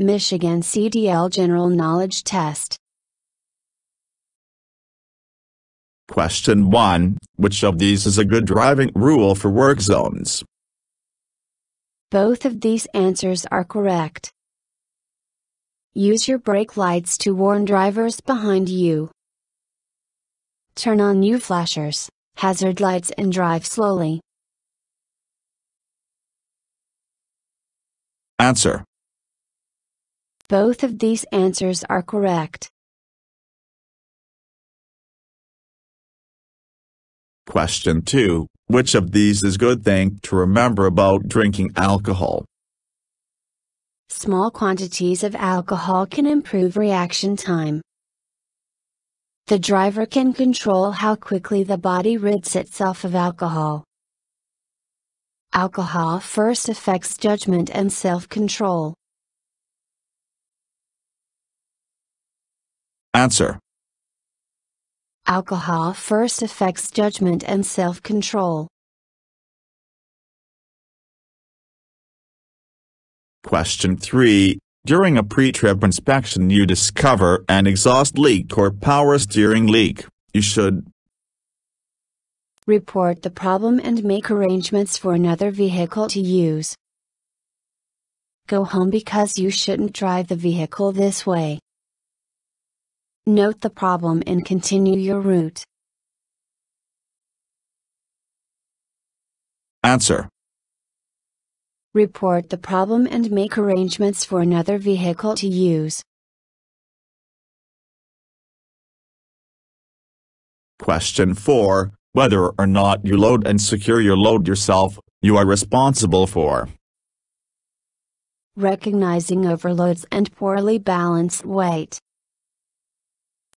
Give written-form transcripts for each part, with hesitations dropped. Michigan CDL General Knowledge Test. Question 1. Which of these is a good driving rule for work zones? Both of these answers are correct. Use your brake lights to warn drivers behind you. Turn on U flashers, hazard lights, and drive slowly. Answer. Both of these answers are correct. Question 2. Which of these is a good thing to remember about drinking alcohol? Small quantities of alcohol can improve reaction time. The driver can control how quickly the body rids itself of alcohol. Alcohol first affects judgment and self-control. Answer. Alcohol first affects judgment and self-control. Question 3. During a pre-trip inspection, you discover an exhaust leak or power steering leak. You should report the problem and make arrangements for another vehicle to use. Go home because you shouldn't drive the vehicle this way. Note the problem and continue your route. Answer. Report the problem and make arrangements for another vehicle to use. Question 4. Whether or not you load and secure your load yourself, you are responsible for recognizing overloads and poorly balanced weight,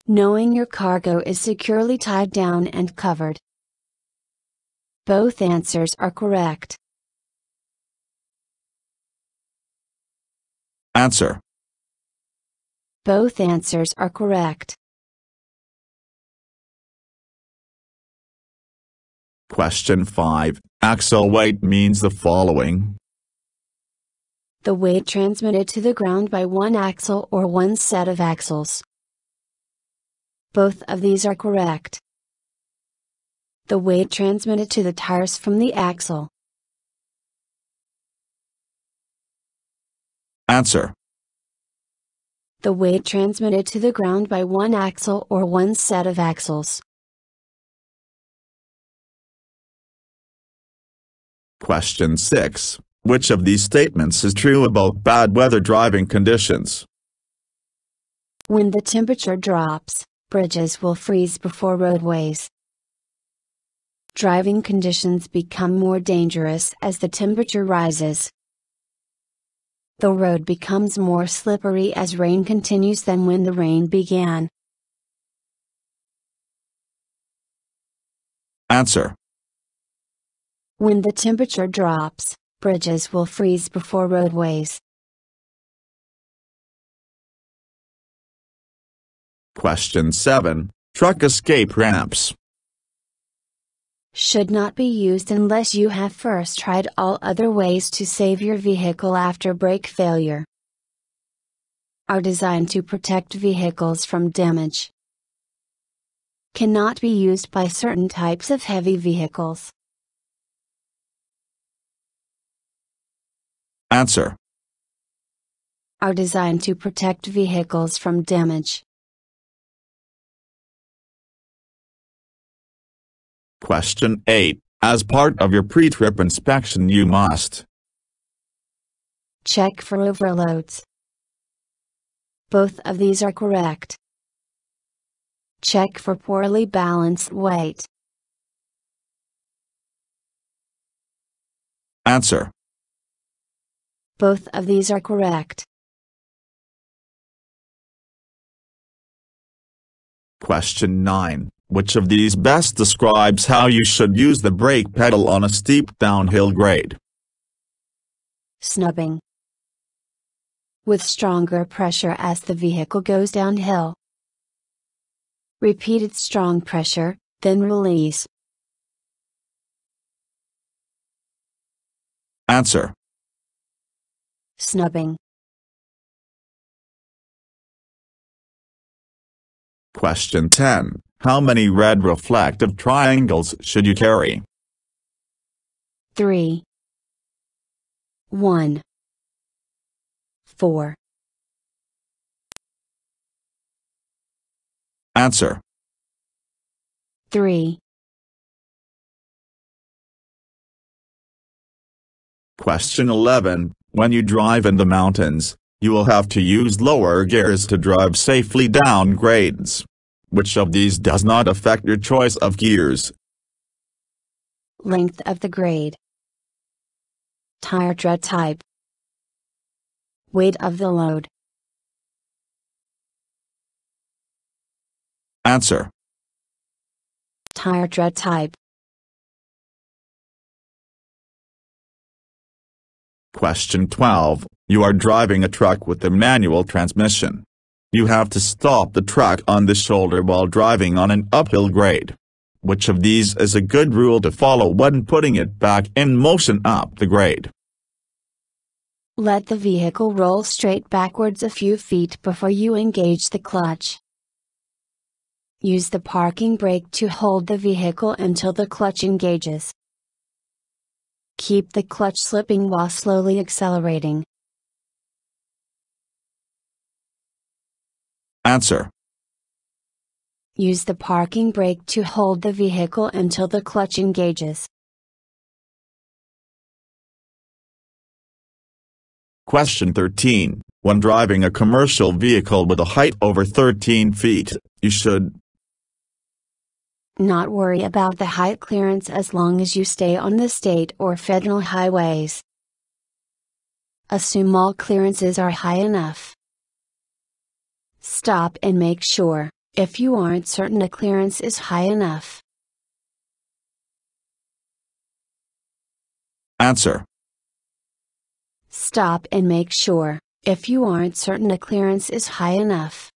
knowing your cargo is securely tied down and covered. Both answers are correct. Answer. Both answers are correct. Question 5. Axle weight means the following. The weight transmitted to the ground by one axle or one set of axles. Both of these are correct. The weight transmitted to the tires from the axle. Answer. The weight transmitted to the ground by one axle or one set of axles. Question 6. Which of these statements is true about bad weather driving conditions? When the temperature drops, bridges will freeze before roadways. Driving conditions become more dangerous as the temperature rises. The road becomes more slippery as rain continues than when the rain began. Answer. When the temperature drops, bridges will freeze before roadways. Question 7. Truck escape ramps should not be used unless you have first tried all other ways to save your vehicle after brake failure. Are designed to protect vehicles from damage. Cannot be used by certain types of heavy vehicles. Answer. Are designed to protect vehicles from damage. Question 8. As part of your pre-trip inspection, you must check for overloads. Both of these are correct. Check for poorly balanced weight. Answer. Both of these are correct. Question 9. Which of these best describes how you should use the brake pedal on a steep downhill grade? Snubbing. With stronger pressure as the vehicle goes downhill. Repeated strong pressure, then release. Answer. Snubbing. Question 10. How many red reflective triangles should you carry? 3, 1, 4. Answer. 3. Question 11. When you drive in the mountains, you will have to use lower gears to drive safely down grades. Which of these does not affect your choice of gears? Length of the grade, tire tread type, weight of the load. Answer. Tire tread type. Question 12. You are driving a truck with a manual transmission. You have to stop the truck on the shoulder while driving on an uphill grade. Which of these is a good rule to follow when putting it back in motion up the grade? Let the vehicle roll straight backwards a few feet before you engage the clutch. Use the parking brake to hold the vehicle until the clutch engages. Keep the clutch slipping while slowly accelerating. Answer. Use the parking brake to hold the vehicle until the clutch engages. Question 13. When driving a commercial vehicle with a height over 13 feet, you should not worry about the height clearance as long as you stay on the state or federal highways. Assume all clearances are high enough. Stop and make sure, if you aren't certain a clearance is high enough. Answer. Stop and make sure, if you aren't certain a clearance is high enough.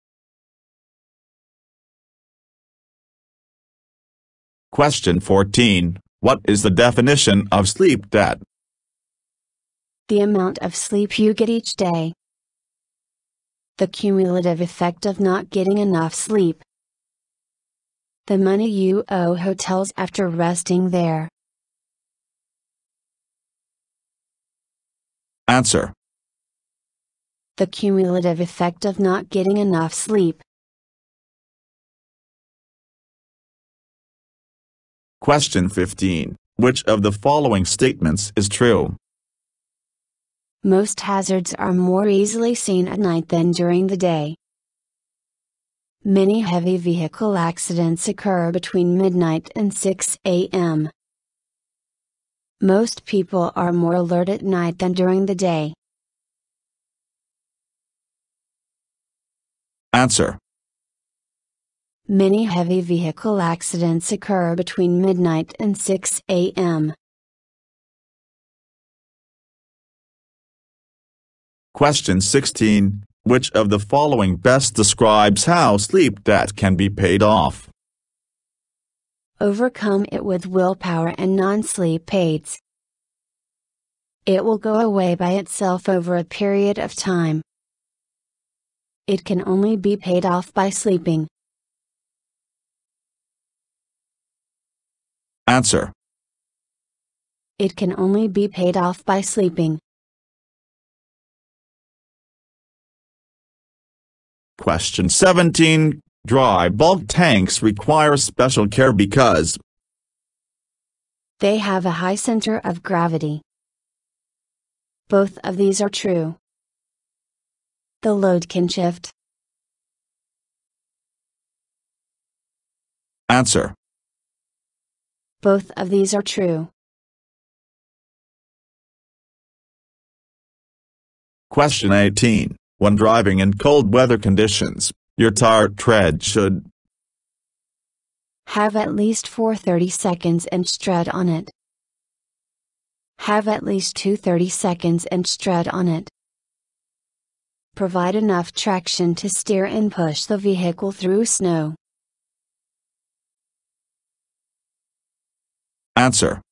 Question 14. What is the definition of sleep debt? The amount of sleep you get each day. The cumulative effect of not getting enough sleep. The money you owe hotels after resting there. Answer. The cumulative effect of not getting enough sleep. Question 15. Which of the following statements is true? Most hazards are more easily seen at night than during the day. Many heavy vehicle accidents occur between midnight and 6 a.m. Most people are more alert at night than during the day. Answer. Many heavy vehicle accidents occur between midnight and 6 a.m. Question 16. Which of the following best describes how sleep debt can be paid off? Overcome it with willpower and non-sleep aids. It will go away by itself over a period of time. It can only be paid off by sleeping. Answer. It can only be paid off by sleeping. Question 17. Dry bulk tanks require special care because they have a high center of gravity. Both of these are true. The load can shift. Answer. Both of these are true. Question 18. When driving in cold weather conditions, your tire tread should have at least 4 32-seconds inch tread on it. Have at least 2 32-seconds inch tread on it. Provide enough traction to steer and push the vehicle through snow. Answer.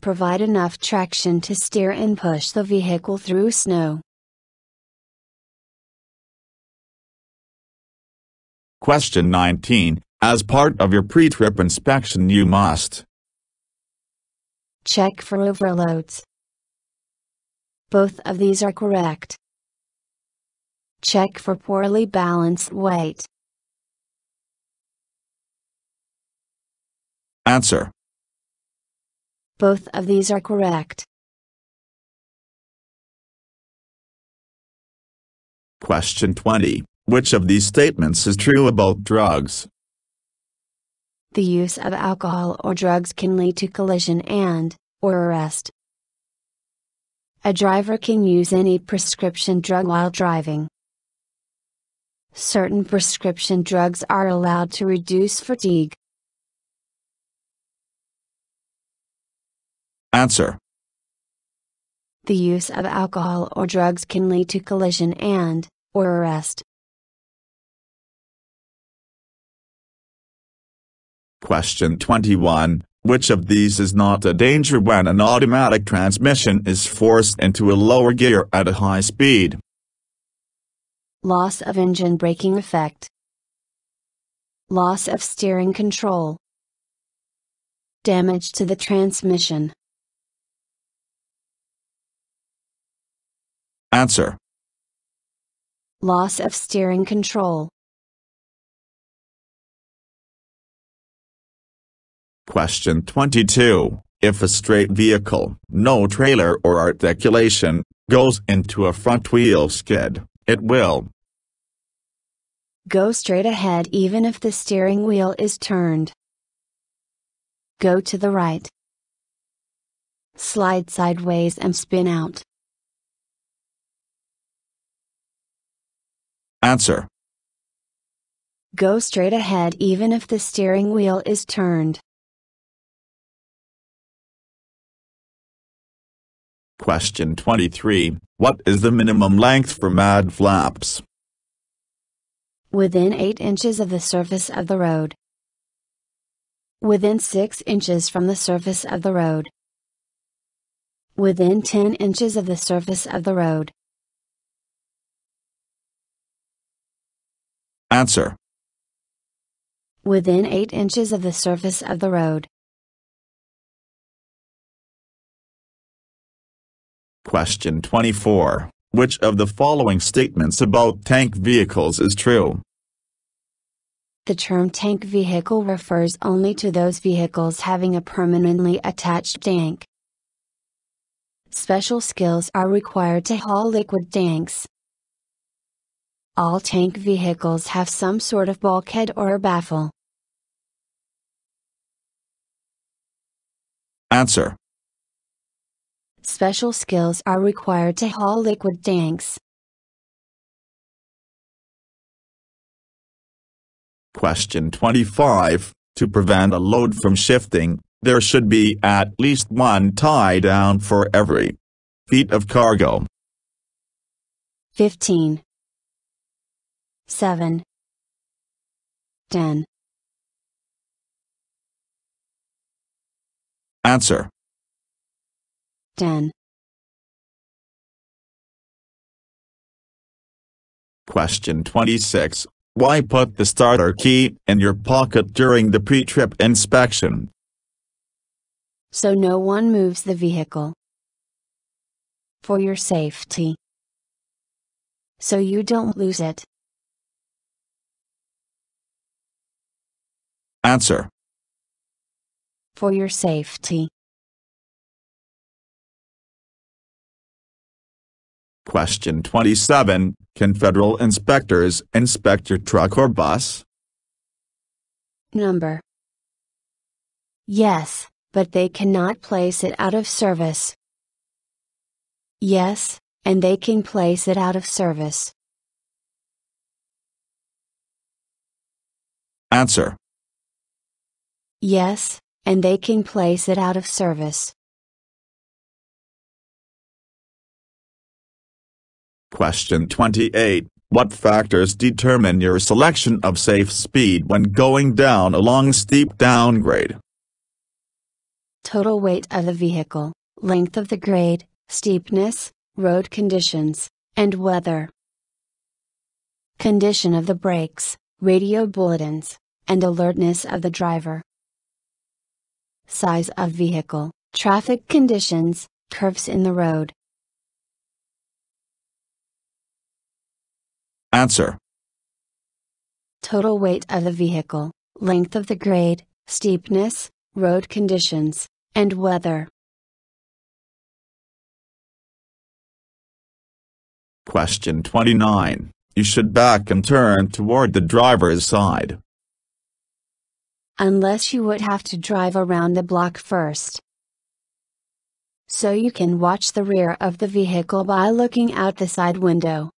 Provide enough traction to steer and push the vehicle through snow. Question 19. As part of your pre-trip inspection you must check for overloads. Both of these are correct. Check for poorly balanced weight. Answer. Both of these are correct. Question 20. Which of these statements is true about drugs? The use of alcohol or drugs can lead to collision and, or arrest. A driver can use any prescription drug while driving. Certain prescription drugs are allowed to reduce fatigue. Answer. The use of alcohol or drugs can lead to collision and, or arrest. Question 21. Which of these is not a danger when an automatic transmission is forced into a lower gear at a high speed? Loss of engine braking effect. Loss of steering control. Damage to the transmission. Answer. Loss of steering control. Question 22. If a straight vehicle, no trailer or articulation, goes into a front wheel skid, it will go straight ahead even if the steering wheel is turned. Go to the right. Slide sideways and spin out. Answer. Go straight ahead even if the steering wheel is turned. Question 23. What is the minimum length for mud flaps? Within 8 inches of the surface of the road. Within 6 inches from the surface of the road. Within 10 inches of the surface of the road. Answer. Within 8 inches of the surface of the road. Question 24. Which of the following statements about tank vehicles is true? The term tank vehicle refers only to those vehicles having a permanently attached tank. Special skills are required to haul liquid tanks. All tank vehicles have some sort of bulkhead or baffle. Answer. Special skills are required to haul liquid tanks. Question 25. To prevent a load from shifting, there should be at least one tie down for every feet of cargo. 15. 7. 10. Answer. 10. Question 26. Why put the starter key in your pocket during the pre-trip inspection? So no one moves the vehicle. For your safety. So you don't lose it. Answer. For your safety. Question 27. Can federal inspectors inspect your truck or bus? Number. Yes, but they cannot place it out of service. Yes, and they can place it out of service. Answer. Yes, and they can place it out of service. Question 28. What factors determine your selection of safe speed when going down a long steep downgrade? Total weight of the vehicle, length of the grade, steepness, road conditions, and weather. Condition of the brakes, radio bulletins, and alertness of the driver. Size of vehicle, traffic conditions, curves in the road. Answer. Total weight of the vehicle, length of the grade, steepness, road conditions, and weather. Question 29. You should back and turn toward the driver's side. Unless you would have to drive around the block first. So you can watch the rear of the vehicle by looking out the side window.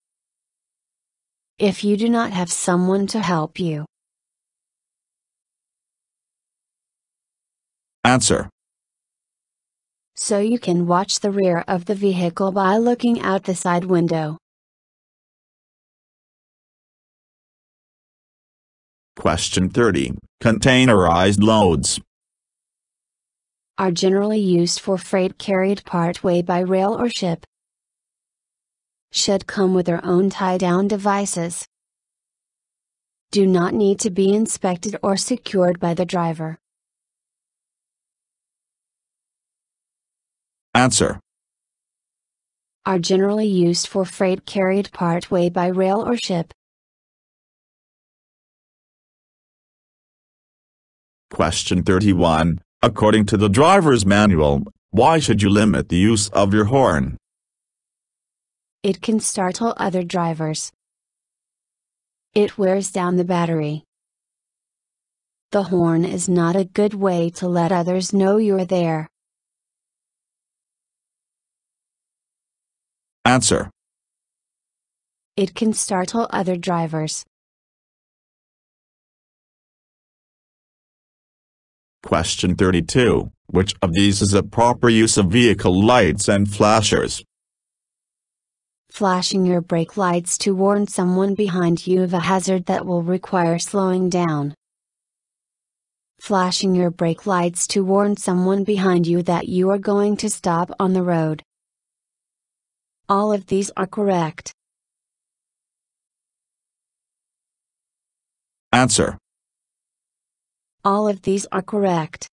If you do not have someone to help you. Answer. So you can watch the rear of the vehicle by looking out the side window. Question 30. Containerized loads are generally used for freight carried partway by rail or ship. Should come with their own tie-down devices. Do not need to be inspected or secured by the driver. Answer. Are generally used for freight carried partway by rail or ship. Question 31. According to the driver's manual, why should you limit the use of your horn? It can startle other drivers. It wears down the battery. The horn is not a good way to let others know you're there. Answer. It can startle other drivers. Question 32. Which of these is a proper use of vehicle lights and flashers? Flashing your brake lights to warn someone behind you of a hazard that will require slowing down. Flashing your brake lights to warn someone behind you that you are going to stop on the road. All of these are correct. Answer. All of these are correct.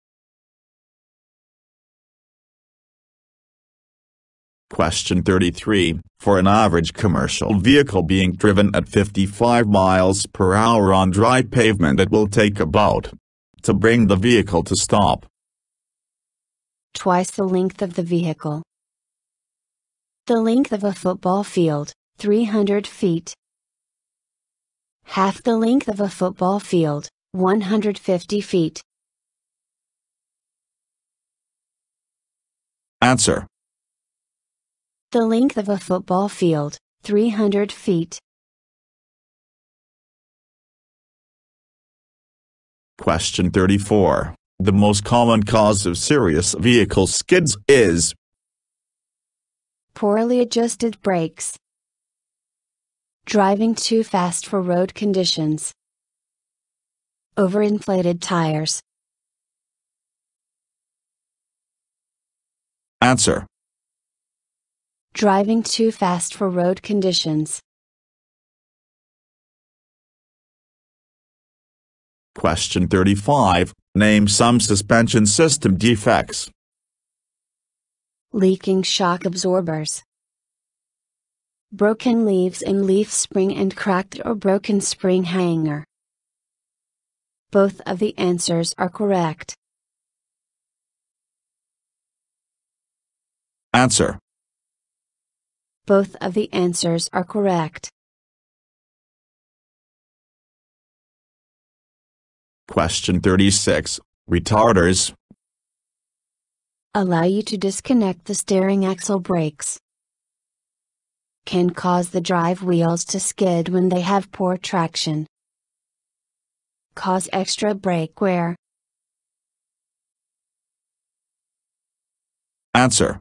Question 33. For an average commercial vehicle being driven at 55 miles per hour on dry pavement, it will take about to bring the vehicle to stop. Twice the length of the vehicle. The length of a football field, 300 feet. Half the length of a football field, 150 feet. Answer. The length of a football field, 300 feet. Question 34. The most common cause of serious vehicle skids is poorly adjusted brakes, driving too fast for road conditions, overinflated tires. Answer. Driving too fast for road conditions. Question 35. Name some suspension system defects. Leaking shock absorbers. Broken leaves in leaf spring and cracked or broken spring hanger. Both of the answers are correct. Answer. Both of the answers are correct. Question 36. Retarders allow you to disconnect the steering axle brakes. Can cause the drive wheels to skid when they have poor traction. Cause extra brake wear. Answer.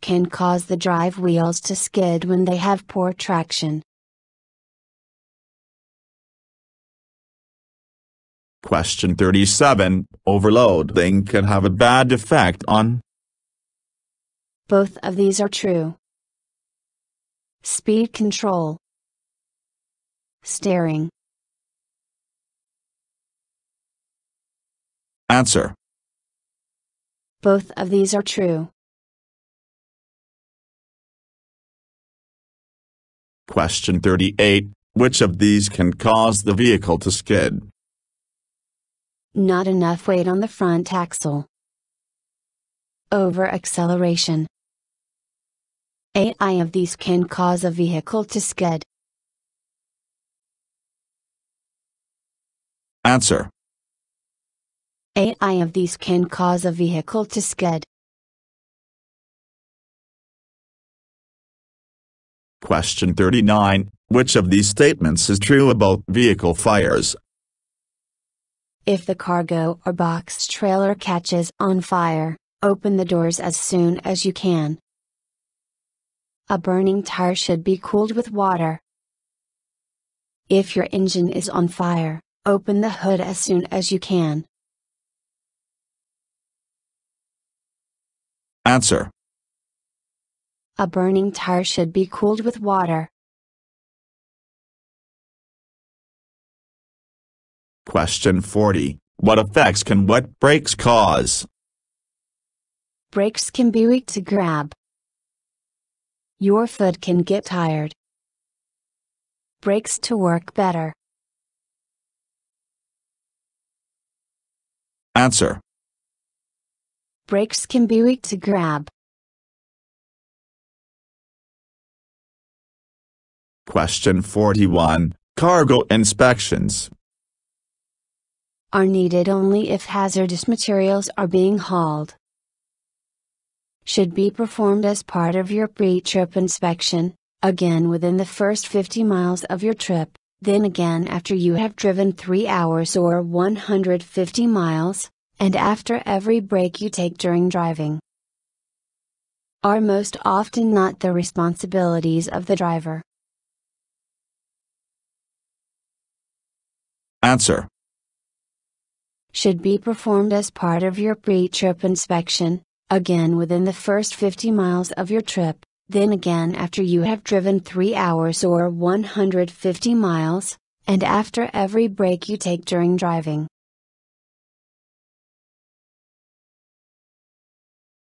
Can cause the drive wheels to skid when they have poor traction. Question 37. Overloading can have a bad effect on. Both of these are true. Speed control. Steering. Answer. Both of these are true. Question 38. Which of these can cause the vehicle to skid? Not enough weight on the front axle. Over-acceleration. 8 of these can cause a vehicle to skid. Answer. 8 of these can cause a vehicle to skid. Question 39. Which of these statements is true about vehicle fires? If the cargo or box trailer catches on fire, open the doors as soon as you can. A burning tire should be cooled with water. If your engine is on fire, open the hood as soon as you can. Answer. A burning tire should be cooled with water. Question 40. What effects can wet brakes cause? Brakes can be weak to grab. Your foot can get tired. Brakes to work better. Answer. Brakes can be weak to grab. Question 41. Cargo inspections are needed only if hazardous materials are being hauled. Should be performed as part of your pre-trip inspection, again within the first 50 miles of your trip, then again after you have driven 3 hours or 150 miles, and after every break you take during driving. Are most often not the responsibilities of the driver. Answer. Should be performed as part of your pre-trip inspection, again within the first 50 miles of your trip, then again after you have driven 3 hours or 150 miles, and after every break you take during driving.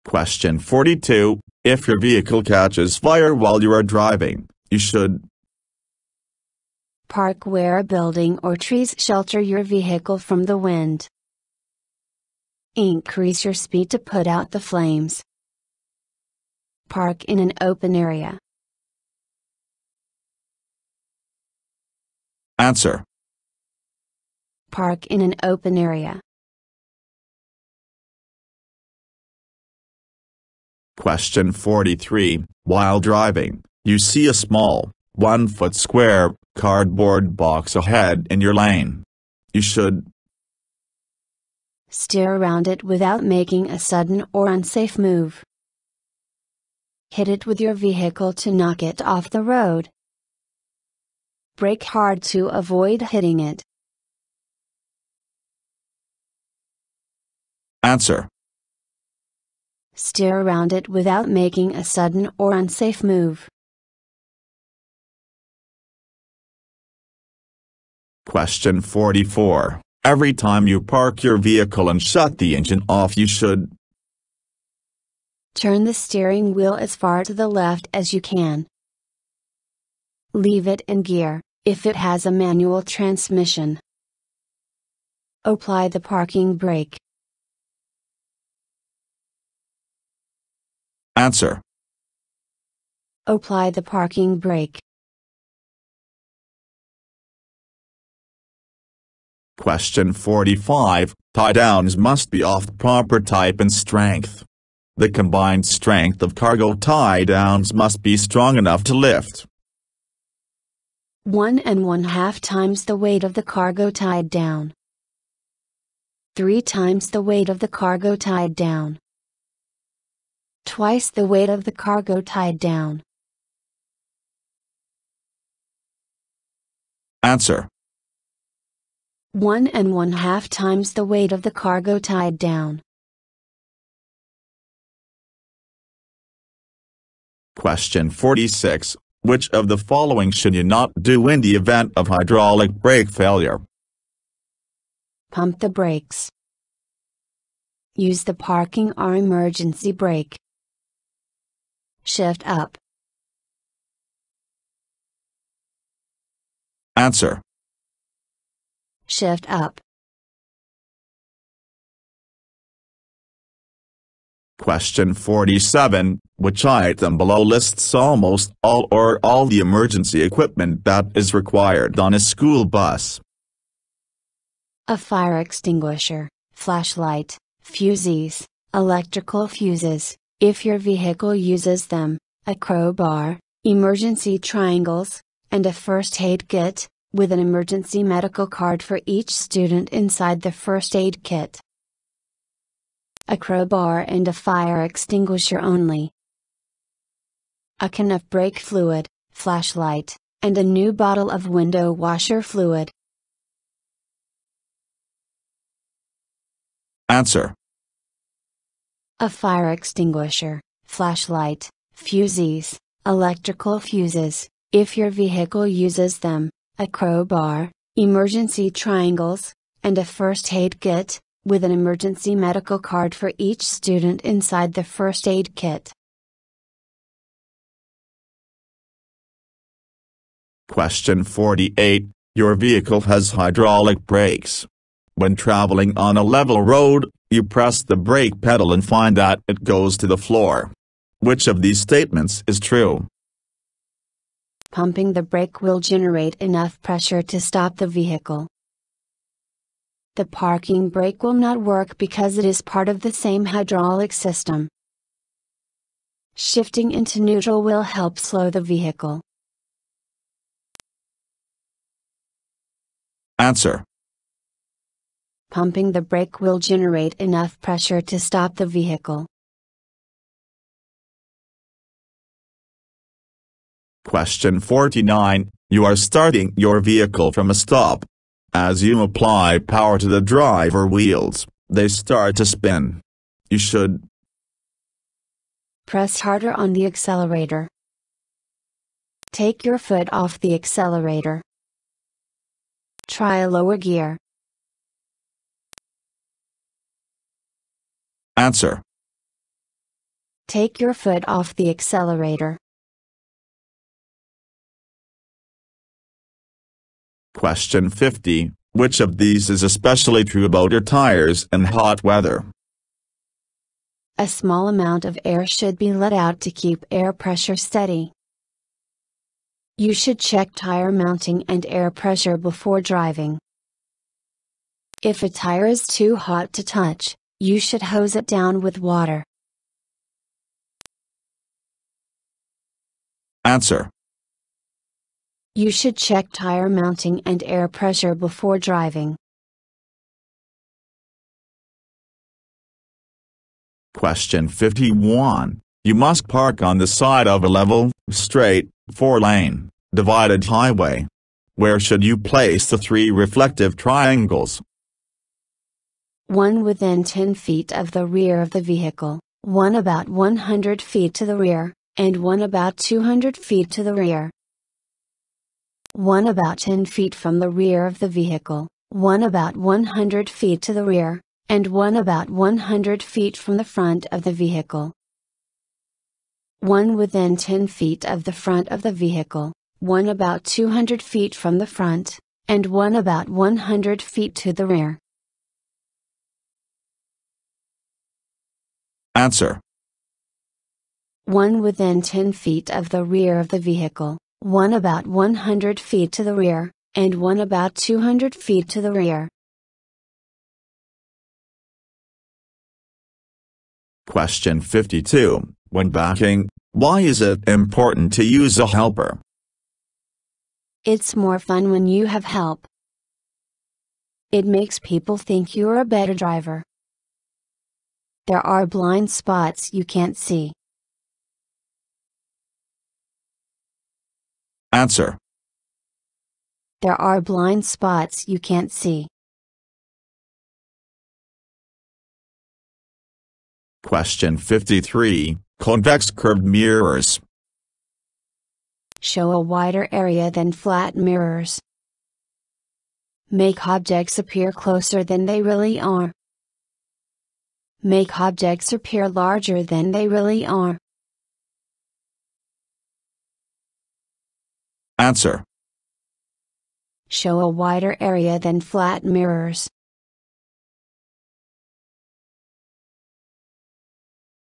Question 42. If your vehicle catches fire while you are driving, you should park where a building or trees shelter your vehicle from the wind. Increase your speed to put out the flames. Park in an open area. Answer. Park in an open area. Question 43. While driving, you see a small, 1-foot square, cardboard box ahead in your lane. You should steer around it without making a sudden or unsafe move. Hit it with your vehicle to knock it off the road. Brake hard to avoid hitting it. Answer. Steer around it without making a sudden or unsafe move. Question 44. Every time you park your vehicle and shut the engine off, you should turn the steering wheel as far to the left as you can. Leave it in gear, if it has a manual transmission. Apply the parking brake. Answer. Apply the parking brake. Question 45. Tie-downs must be of the proper type and strength. The combined strength of cargo tie-downs must be strong enough to lift 1.5 times the weight of the cargo tied down, 3 times the weight of the cargo tied down, twice the weight of the cargo tied down. Answer. 1.5 times the weight of the cargo tied down. Question 46. Which of the following should you not do in the event of hydraulic brake failure? Pump the brakes. Use the parking or emergency brake. Shift up. Answer. Shift up. Question 47. Which item below lists almost all or all the emergency equipment that is required on a school bus? A fire extinguisher, flashlight, fusees, electrical fuses, if your vehicle uses them, a crowbar, emergency triangles, and a first aid kit, with an emergency medical card for each student inside the first aid kit. A crowbar and a fire extinguisher only. A can of brake fluid, flashlight, and a new bottle of window washer fluid. Answer. A fire extinguisher, flashlight, fusees, electrical fuses, if your vehicle uses them, a crowbar, emergency triangles, and a first aid kit, with an emergency medical card for each student inside the first aid kit. Question 48. Your vehicle has hydraulic brakes. When traveling on a level road, you press the brake pedal and find that it goes to the floor. Which of these statements is true? Pumping the brake will generate enough pressure to stop the vehicle. The parking brake will not work because it is part of the same hydraulic system. Shifting into neutral will help slow the vehicle. Answer. Pumping the brake will generate enough pressure to stop the vehicle. Question 49. You are starting your vehicle from a stop. As you apply power to the driver wheels, they start to spin. You should press harder on the accelerator. Take your foot off the accelerator. Try a lower gear. Answer. Take your foot off the accelerator. Question 50. Which of these is especially true about your tires in hot weather? A small amount of air should be let out to keep air pressure steady. You should check tire mounting and air pressure before driving. If a tire is too hot to touch, you should hose it down with water. Answer. You should check tire mounting and air pressure before driving. Question 51. You must park on the side of a level, straight, four-lane, divided highway. Where should you place the three reflective triangles? One within 10 feet of the rear of the vehicle, one about 100 feet to the rear, and one about 200 feet to the rear. One about 10 feet from the rear of the vehicle, one about 100 feet to the rear, and one about 100 feet from the front of the vehicle. One within 10 feet of the front of the vehicle, one about 200 feet from the front, and one about 100 feet to the rear. Answer. One within 10 feet of the rear of the vehicle, one about 100 feet to the rear, and one about 200 feet to the rear. Question 52. When backing, why is it important to use a helper? It's more fun when you have help. It makes people think you're a better driver. There are blind spots you can't see. Answer. There are blind spots you can't see. Question 53. Convex curved mirrors. show a wider area than flat mirrors. Make objects appear closer than they really are. Make objects appear larger than they really are. Answer. Show a wider area than flat mirrors.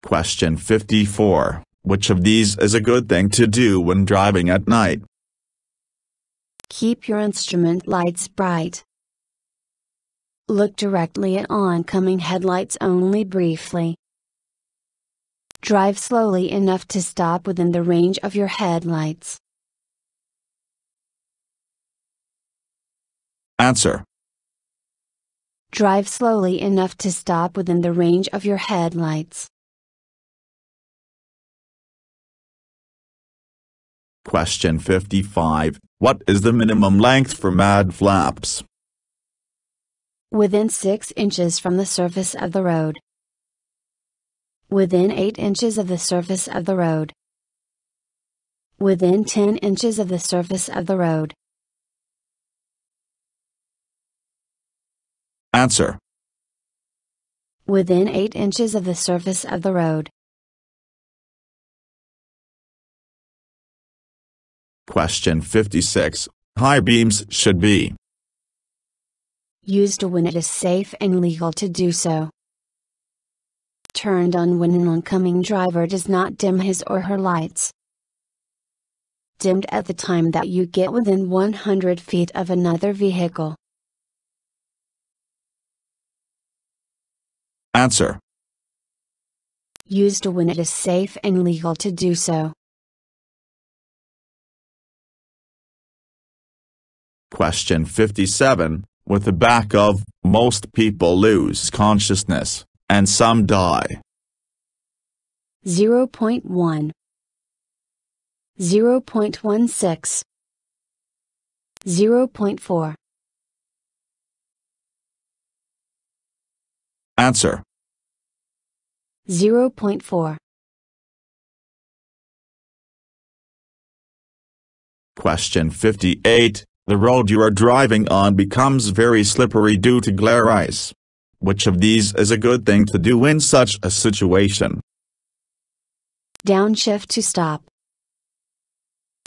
Question 54. Which of these is a good thing to do when driving at night? Keep your instrument lights bright. Look directly at oncoming headlights only briefly. Drive slowly enough to stop within the range of your headlights. Answer. Drive slowly enough to stop within the range of your headlights. Question 55. What is the minimum length for mud flaps? Within 6 inches from the surface of the road. Within 8 inches of the surface of the road. Within 10 inches of the surface of the road. Answer. Within 8 inches of the surface of the road. Question 56. High beams should be used when it is safe and legal to do so. Turned on when an oncoming driver does not dim his or her lights. Dimmed at the time that you get within 100 feet of another vehicle. Answer. Used when it is safe and legal to do so. Question 57. With the back of, most people lose consciousness, and some die. 0.1 0.16 0.4 Answer. 0.4. Question 58. The road you are driving on becomes very slippery due to glare ice. Which of these is a good thing to do in such a situation? Downshift to stop.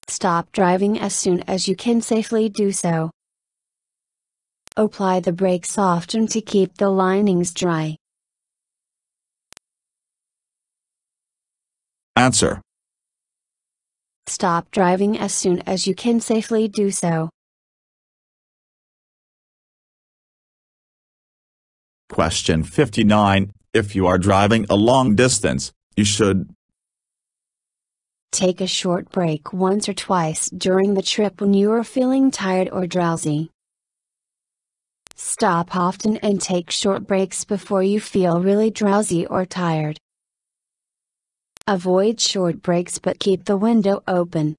Stop driving as soon as you can safely do so. Apply the brakes often to keep the linings dry. Answer. Stop driving as soon as you can safely do so. Question 59. If you are driving a long distance, you should take a short break once or twice during the trip when you are feeling tired or drowsy. Stop often and take short breaks before you feel really drowsy or tired. Avoid short breaks but keep the window open.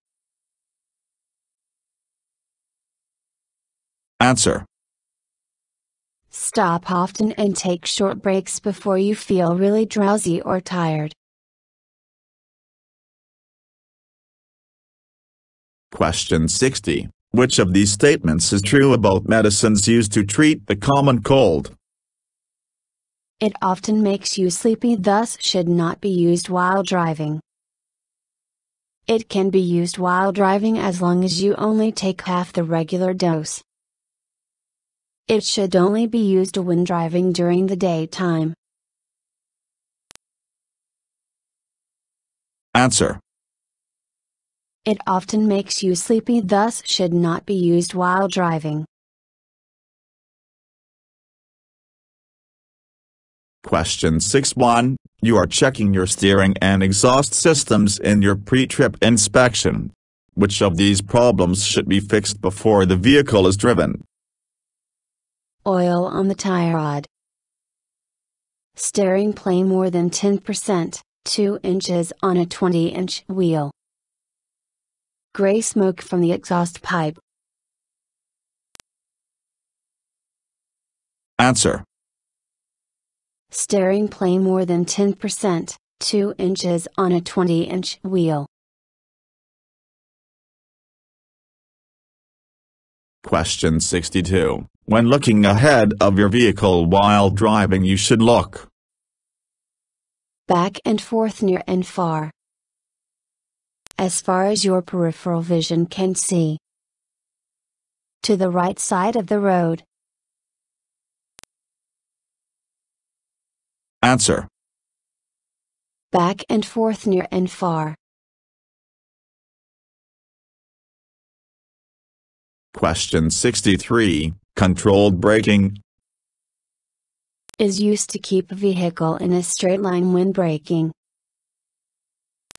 Answer. Stop often and take short breaks before you feel really drowsy or tired. Question 60. Which of these statements is true about medicines used to treat the common cold? It often makes you sleepy, thus should not be used while driving. It can be used while driving as long as you only take half the regular dose. It should only be used when driving during the daytime. Answer. It often makes you sleepy, thus should not be used while driving. Question 61. You are checking your steering and exhaust systems in your pre-trip inspection. Which of these problems should be fixed before the vehicle is driven? Oil on the tie rod. Steering play more than 10%, 2 inches on a 20-inch wheel. Gray smoke from the exhaust pipe. Answer. Steering play more than 10%, 2 inches on a 20-inch wheel. Question 62. When looking ahead of your vehicle while driving, you should look back and forth, near and far, as far as your peripheral vision can see, to the right side of the road. Answer. Back and forth, near and far. Question 63. Controlled braking is used to keep a vehicle in a straight line when braking.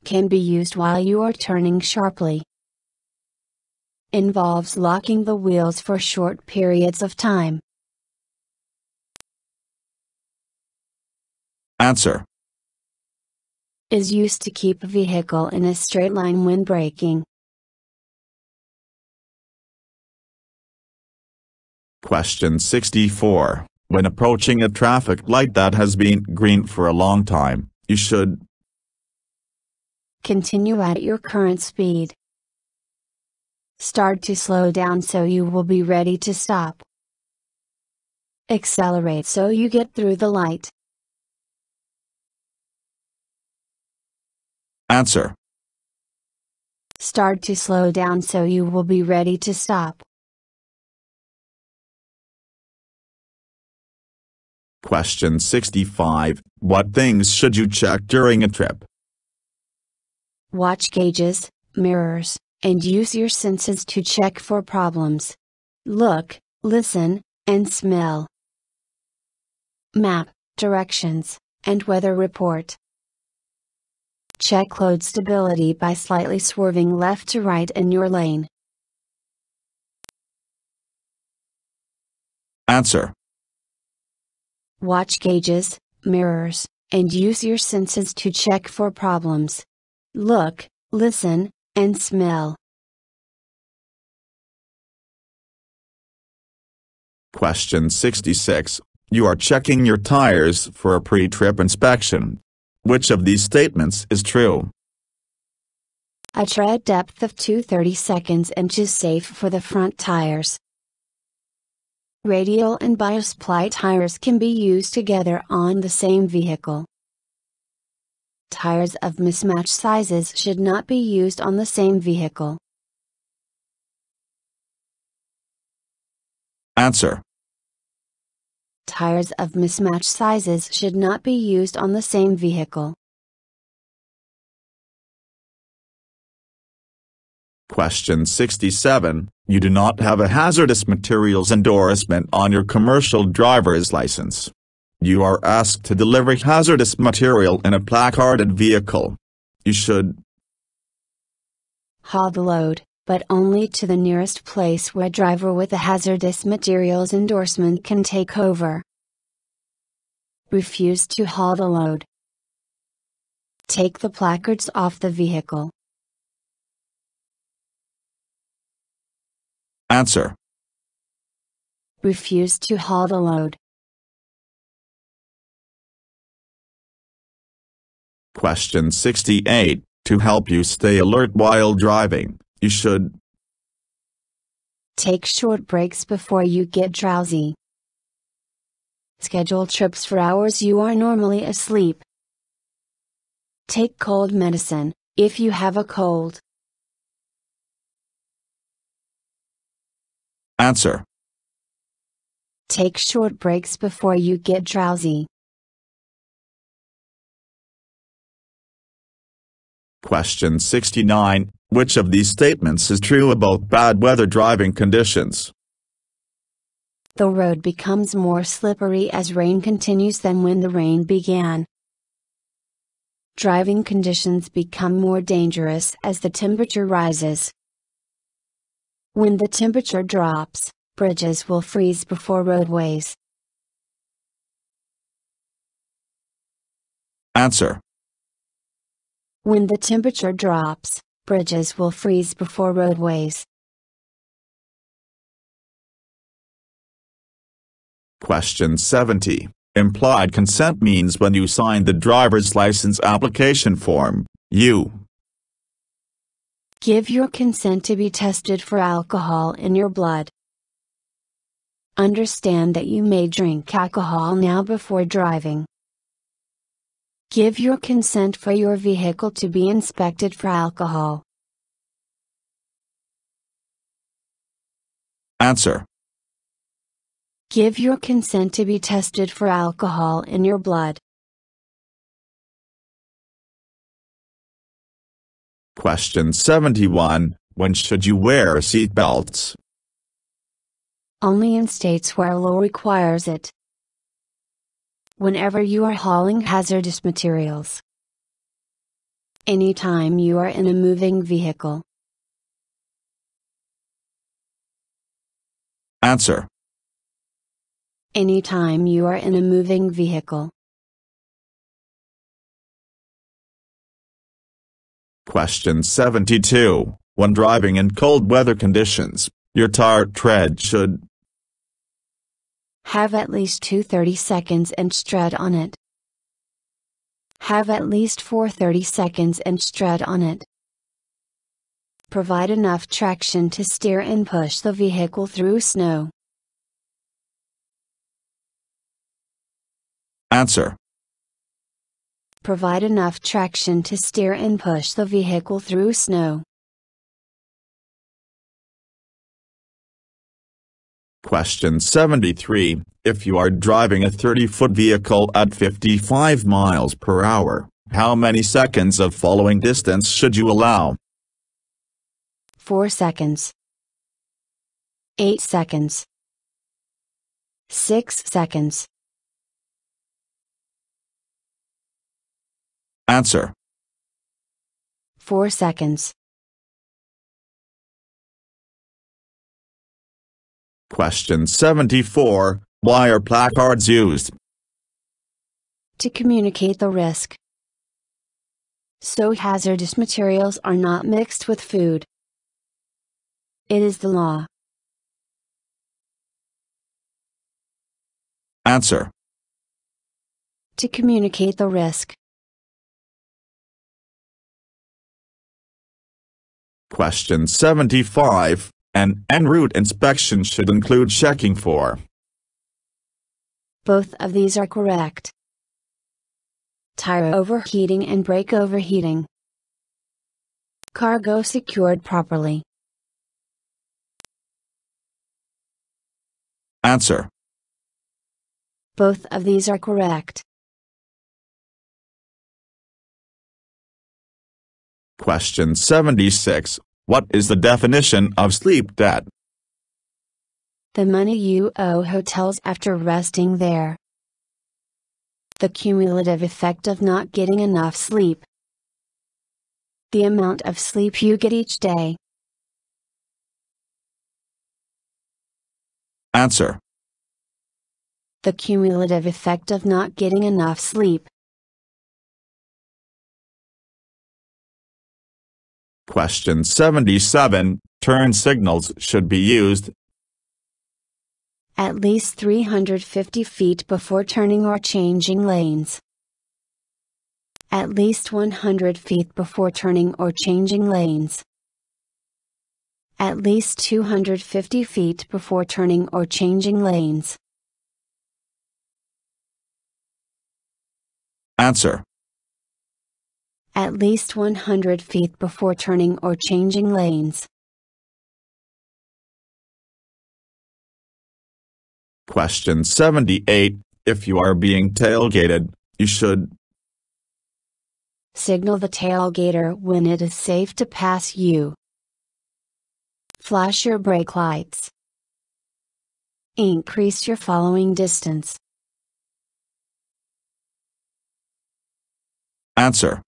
Can be used while you are turning sharply. Involves locking the wheels for short periods of time. Answer. Is used to keep a vehicle in a straight line when braking. Question 64. When approaching a traffic light that has been green for a long time, you should continue at your current speed. Start to slow down so you will be ready to stop. Accelerate so you get through the light. Answer. Start to slow down so you will be ready to stop. Question 65. What things should you check during a trip? Watch gauges, mirrors, and use your senses to check for problems. Look, listen, and smell. Map, directions, and weather report. Check load stability by slightly swerving left to right in your lane. Answer. Watch gauges, mirrors, and use your senses to check for problems. Look, listen, and smell. Question 66. You are checking your tires for a pre-trip inspection. Which of these statements is true? A tread depth of 2/32 inches safe for the front tires. Radial and bias-ply tires can be used together on the same vehicle. Tires of mismatched sizes should not be used on the same vehicle. Answer. Tires of mismatched sizes should not be used on the same vehicle. Question 67. You do not have a hazardous materials endorsement on your commercial driver's license. You are asked to deliver hazardous material in a placarded vehicle. You should haul the load, but only to the nearest place where a driver with a hazardous materials endorsement can take over. Refuse to haul the load. Take the placards off the vehicle. Answer. Refuse to haul the load. Question 68. To help you stay alert while driving, you should take short breaks before you get drowsy. Schedule trips for hours you are normally asleep. Take cold medicine, if you have a cold. Answer. Take short breaks before you get drowsy. Question 69. Which of these statements is true about bad weather driving conditions? The road becomes more slippery as rain continues than when the rain began. Driving conditions become more dangerous as the temperature rises. When the temperature drops, bridges will freeze before roadways. Answer. When the temperature drops, bridges will freeze before roadways. Question 70. Implied consent means when you sign the driver's license application form, you give your consent to be tested for alcohol in your blood. Understand that you may drink alcohol now before driving. Give your consent for your vehicle to be inspected for alcohol. Answer. Give your consent to be tested for alcohol in your blood. Question 71. When should you wear seatbelts? Only in states where law requires it. Whenever you are hauling hazardous materials. Anytime you are in a moving vehicle. Answer. Anytime you are in a moving vehicle. Question 72. When driving in cold weather conditions, your tire tread should have at least 2 30-seconds and tread on it. Have at least 4 30-seconds and tread on it. Provide enough traction to steer and push the vehicle through snow. Answer. Provide enough traction to steer and push the vehicle through snow. Question 73. If you are driving a 30-foot vehicle at 55 miles per hour, how many seconds of following distance should you allow? 4 seconds. 8 seconds. 6 seconds. Answer. 4 seconds. Question 74. Why are placards used? To communicate the risk, so hazardous materials are not mixed with food. It is the law. Answer. To communicate the risk. Question 75. An en route inspection should include checking for. Both of these are correct. Tire overheating and brake overheating. Cargo secured properly. Answer. Both of these are correct. Question 76. What is the definition of sleep debt? The money you owe hotels after resting there. The cumulative effect of not getting enough sleep. The amount of sleep you get each day. Answer. The cumulative effect of not getting enough sleep. Question 77. Turn signals should be used at least 350 feet before turning or changing lanes. At least 100 feet before turning or changing lanes. At least 250 feet before turning or changing lanes. Answer. At least 100 feet before turning or changing lanes. Question 78. If you are being tailgated, you should signal the tailgater when it is safe to pass you. Flash your brake lights. Increase your following distance. Answer.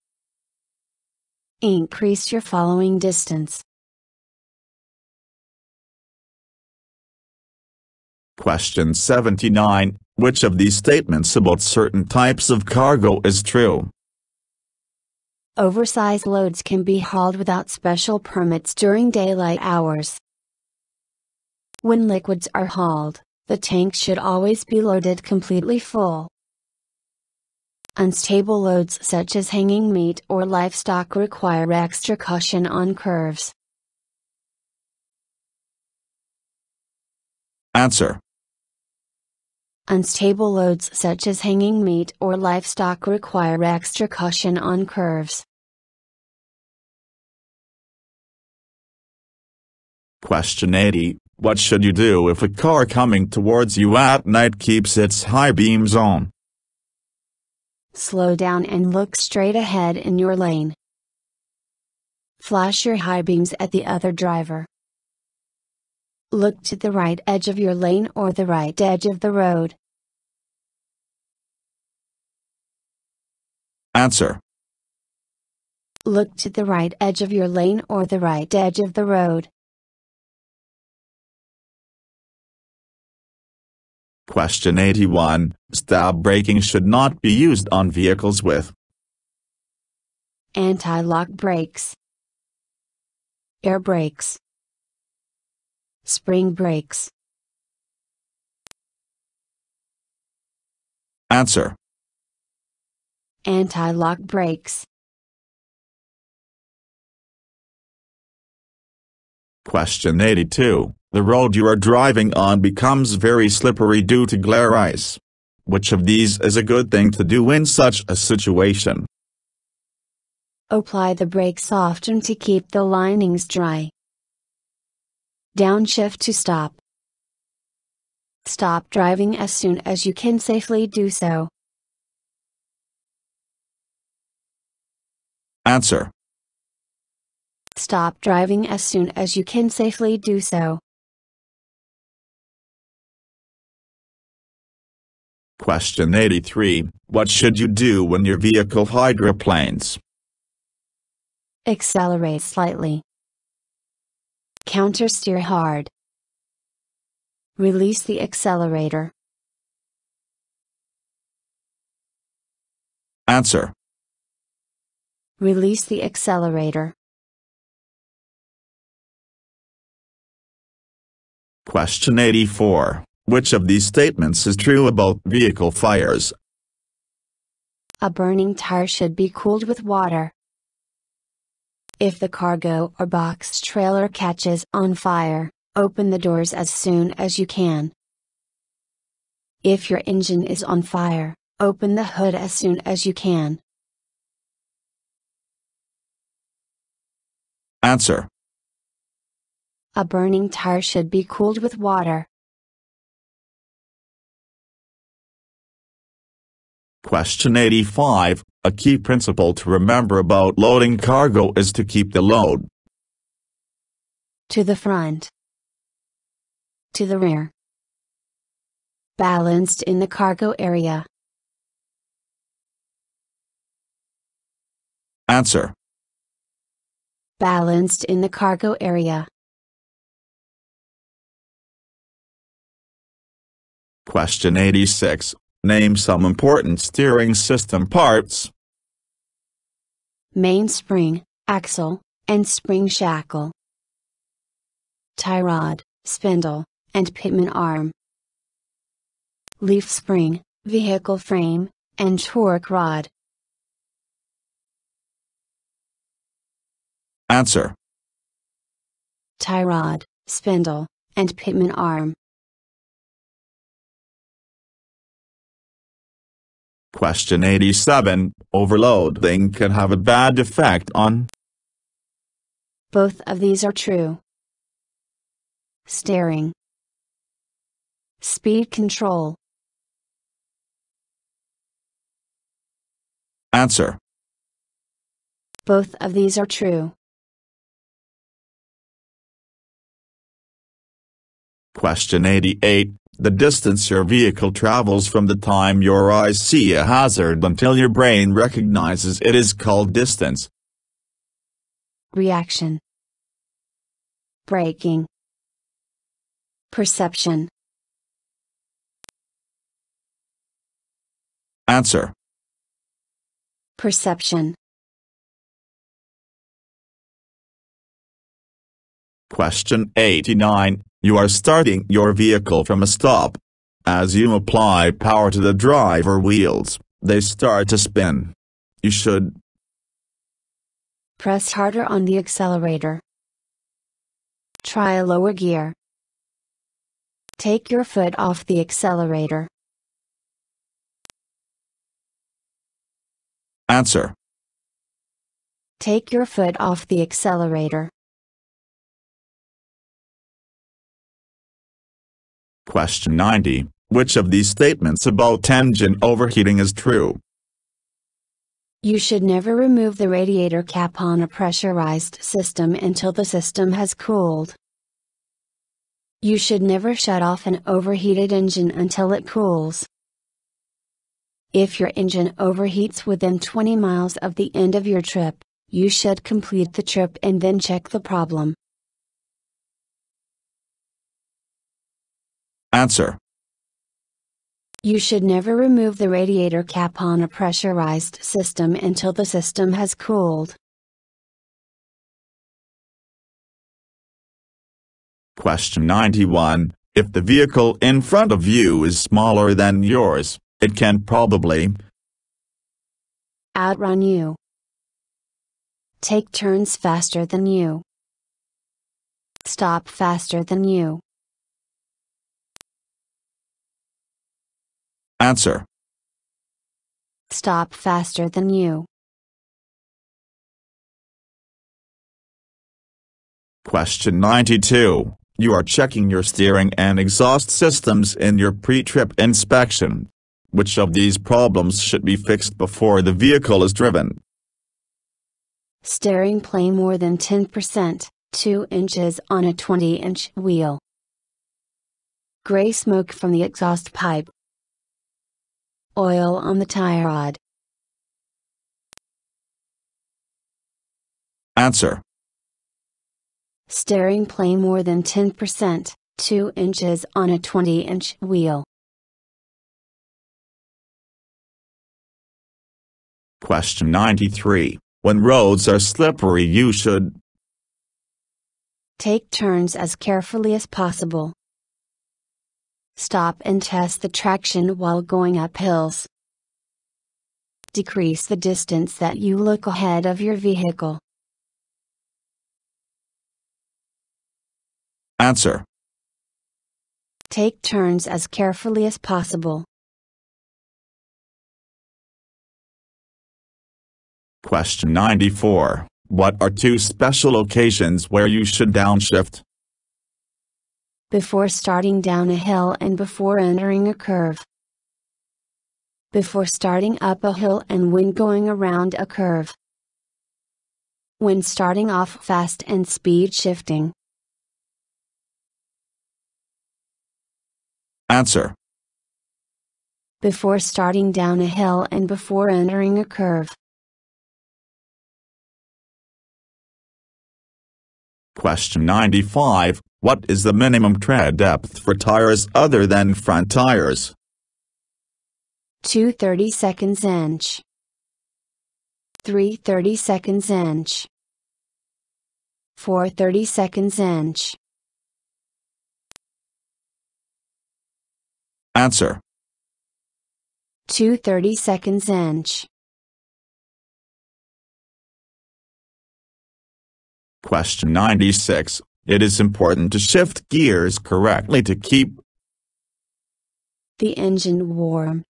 Increase your following distance. Question 79. Which of these statements about certain types of cargo is true? Oversized loads can be hauled without special permits during daylight hours. When liquids are hauled, the tank should always be loaded completely full. Unstable loads such as hanging meat or livestock require extra caution on curves. Answer. Unstable loads such as hanging meat or livestock require extra caution on curves. Question 80. What should you do if a car coming towards you at night keeps its high beams on? Slow down and look straight ahead in your lane. Flash your high beams at the other driver. Look to the right edge of your lane or the right edge of the road. Answer. Look to the right edge of your lane or the right edge of the road. Question 81. Stop braking should not be used on vehicles with anti-lock brakes, air brakes, spring brakes. Answer. Anti-lock brakes. Question 82. The road you are driving on becomes very slippery due to glare ice. Which of these is a good thing to do in such a situation? Apply the brakes often to keep the linings dry. Downshift to stop. Stop driving as soon as you can safely do so. Answer. Stop driving as soon as you can safely do so. Question 83. What should you do when your vehicle hydroplanes? Accelerate slightly. Countersteer hard. Release the accelerator. Answer. Release the accelerator. Question 84. Which of these statements is true about vehicle fires? A burning tire should be cooled with water. If the cargo or box trailer catches on fire, open the doors as soon as you can. If your engine is on fire, open the hood as soon as you can. Answer. A burning tire should be cooled with water. Question 85. A key principle to remember about loading cargo is to keep the load to the front, to the rear, balanced in the cargo area. Answer. Balanced in the cargo area. Question 86. Name some important steering system parts. Mainspring, axle, and spring shackle. Tie rod, spindle, and pitman arm. Leaf spring, vehicle frame, and torque rod. Answer. Tie rod, spindle, and pitman arm. Question 87. Overloading can have a bad effect on. Both of these are true. Steering. Speed control. Answer. Both of these are true. Question 88. The distance your vehicle travels from the time your eyes see a hazard until your brain recognizes it is called distance. Reaction. Braking. Perception. Answer. Perception. Question 89. You are starting your vehicle from a stop. As you apply power to the driver wheels, they start to spin. You should press harder on the accelerator. Try a lower gear. Take your foot off the accelerator. Answer. Take your foot off the accelerator. Question 90. Which of these statements about engine overheating is true? You should never remove the radiator cap on a pressurized system until the system has cooled. You should never shut off an overheated engine until it cools. If your engine overheats within 20 miles of the end of your trip, you should complete the trip and then check the problem. Answer. You should never remove the radiator cap on a pressurized system until the system has cooled. Question 91. If the vehicle in front of you is smaller than yours, it can probably outrun you, take turns faster than you, stop faster than you. Answer. Stop faster than you. Question 92. You are checking your steering and exhaust systems in your pre-trip inspection. Which of these problems should be fixed before the vehicle is driven? Steering play more than 10%, 2 inches on a 20-inch wheel. Gray smoke from the exhaust pipe. Oil on the tie rod. Answer. Steering play more than 10%, 2 inches on a 20-inch wheel. Question 93. When roads are slippery, you should take turns as carefully as possible. Stop and test the traction while going up hills. Decrease the distance that you look ahead of your vehicle. Answer. Take turns as carefully as possible. Question 94. What are 2 special occasions where you should downshift? Before starting down a hill and before entering a curve. Before starting up a hill and when going around a curve. When starting off fast and speed shifting. Answer. Before starting down a hill and before entering a curve. Question 95. What is the minimum tread depth for tires other than front tires? 2/32 inch. 3/32 inch. 4/32 inch. Answer. 2/32 inch. Question 96. It is important to shift gears correctly to keep the engine warm,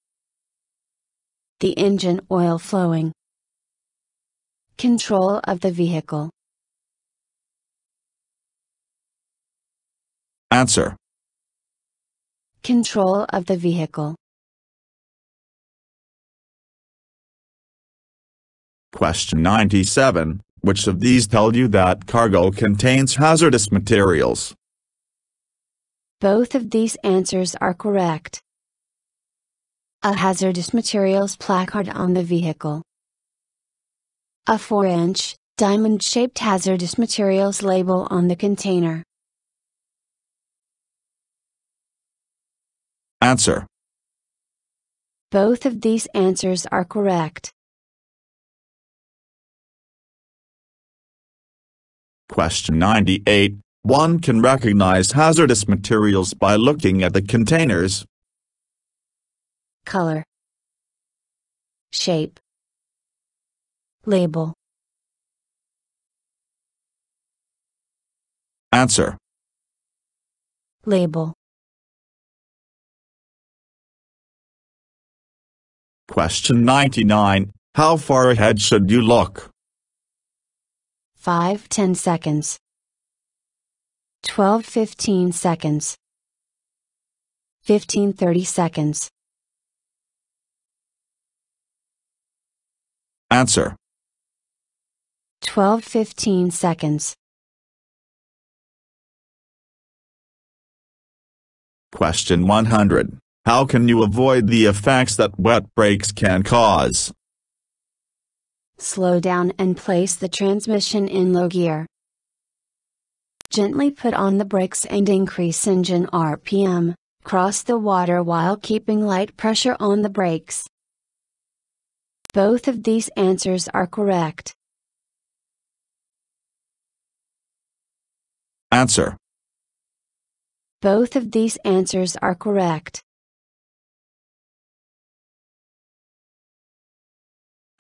the engine oil flowing, control of the vehicle. Answer. Control of the vehicle. Question 97. Which of these tell you that cargo contains hazardous materials? Both of these answers are correct. A hazardous materials placard on the vehicle. A 4-inch, diamond-shaped hazardous materials label on the container. Answer. Both of these answers are correct. Question 98. One can recognize hazardous materials by looking at the containers. Color, shape, label. Answer. Label. Question 99. How far ahead should you look? 5-10 seconds. 12-15 seconds. 15-30 seconds. Answer. 12-15 seconds. Question 100. How can you avoid the effects that wet brakes can cause? Slow down and place the transmission in low gear. Gently put on the brakes and increase engine RPM, cross the water while keeping light pressure on the brakes. Both of these answers are correct. Answer. Both of these answers are correct.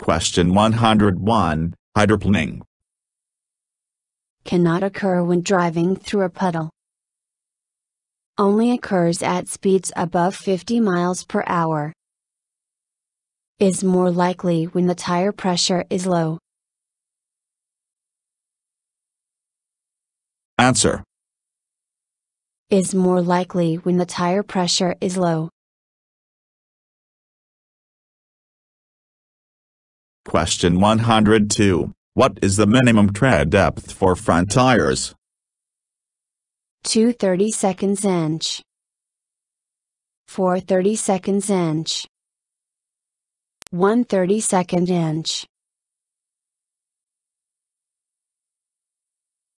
Question 101. Hydroplaning cannot occur when driving through a puddle. Only occurs at speeds above 50 miles per hour. Is more likely when the tire pressure is low. Answer. Is more likely when the tire pressure is low. Question 102. What is the minimum tread depth for front tires? 2/32 inch. 4/32 inch. 1/32 inch.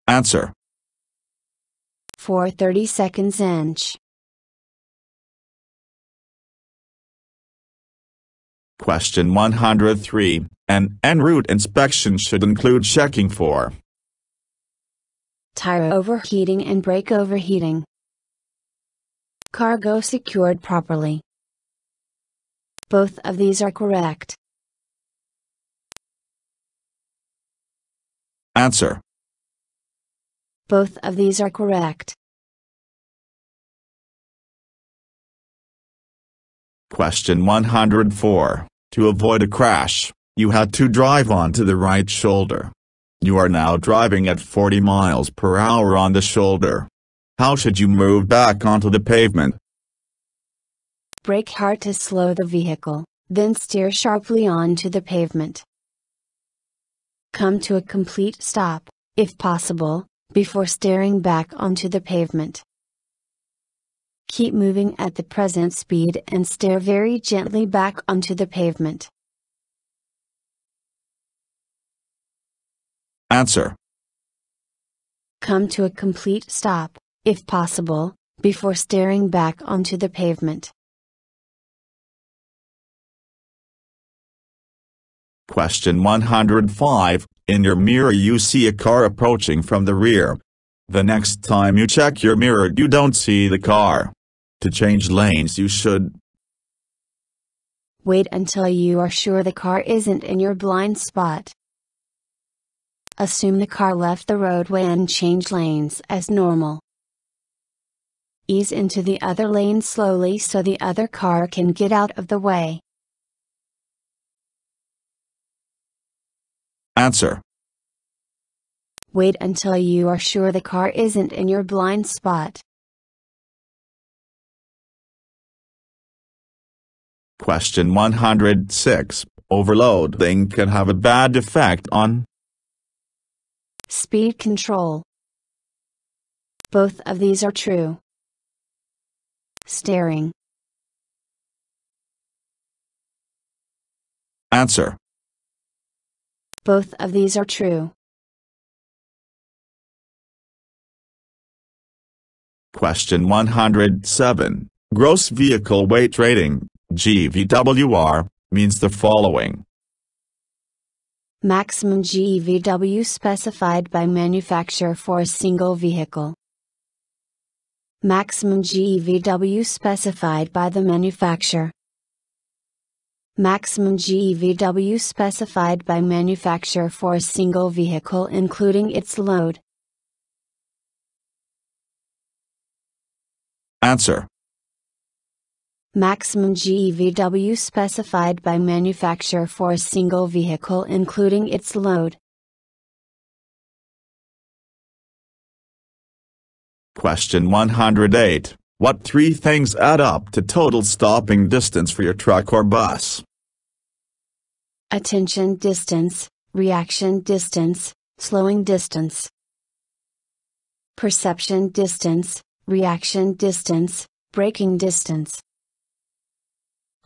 Answer. 4/32 inch. Question 103. An en route inspection should include checking for tire overheating and brake overheating, cargo secured properly. Both of these are correct. Answer. Both of these are correct. Question 104. To avoid a crash, you had to drive onto the right shoulder. You are now driving at 40 miles per hour on the shoulder. How should you move back onto the pavement? Brake hard to slow the vehicle, then steer sharply onto the pavement. Come to a complete stop, if possible, before steering back onto the pavement. Keep moving at the present speed and steer very gently back onto the pavement. Answer. Come to a complete stop, if possible, before steering back onto the pavement. Question 105. In your mirror you see a car approaching from the rear. The next time you check your mirror you don't see the car. To change lanes you should wait until you are sure the car isn't in your blind spot. Assume the car left the roadway and change lanes as normal. Ease into the other lane slowly so the other car can get out of the way. Answer. Wait until you are sure the car isn't in your blind spot. Question 106. Overloading can have a bad effect on speed control. Both of these are true. Steering. Answer. Both of these are true. Question 107. Gross vehicle weight rating, GVWR, means the following. Maximum GVW specified by manufacturer for a single vehicle. Maximum GVW specified by the manufacturer. Maximum GVW specified by manufacturer for a single vehicle including its load. Answer. Maximum GEVW specified by manufacturer for a single vehicle including its load. Question 108. What three things add up to total stopping distance for your truck or bus? Attention distance, reaction distance, slowing distance. Perception distance, reaction distance, braking distance.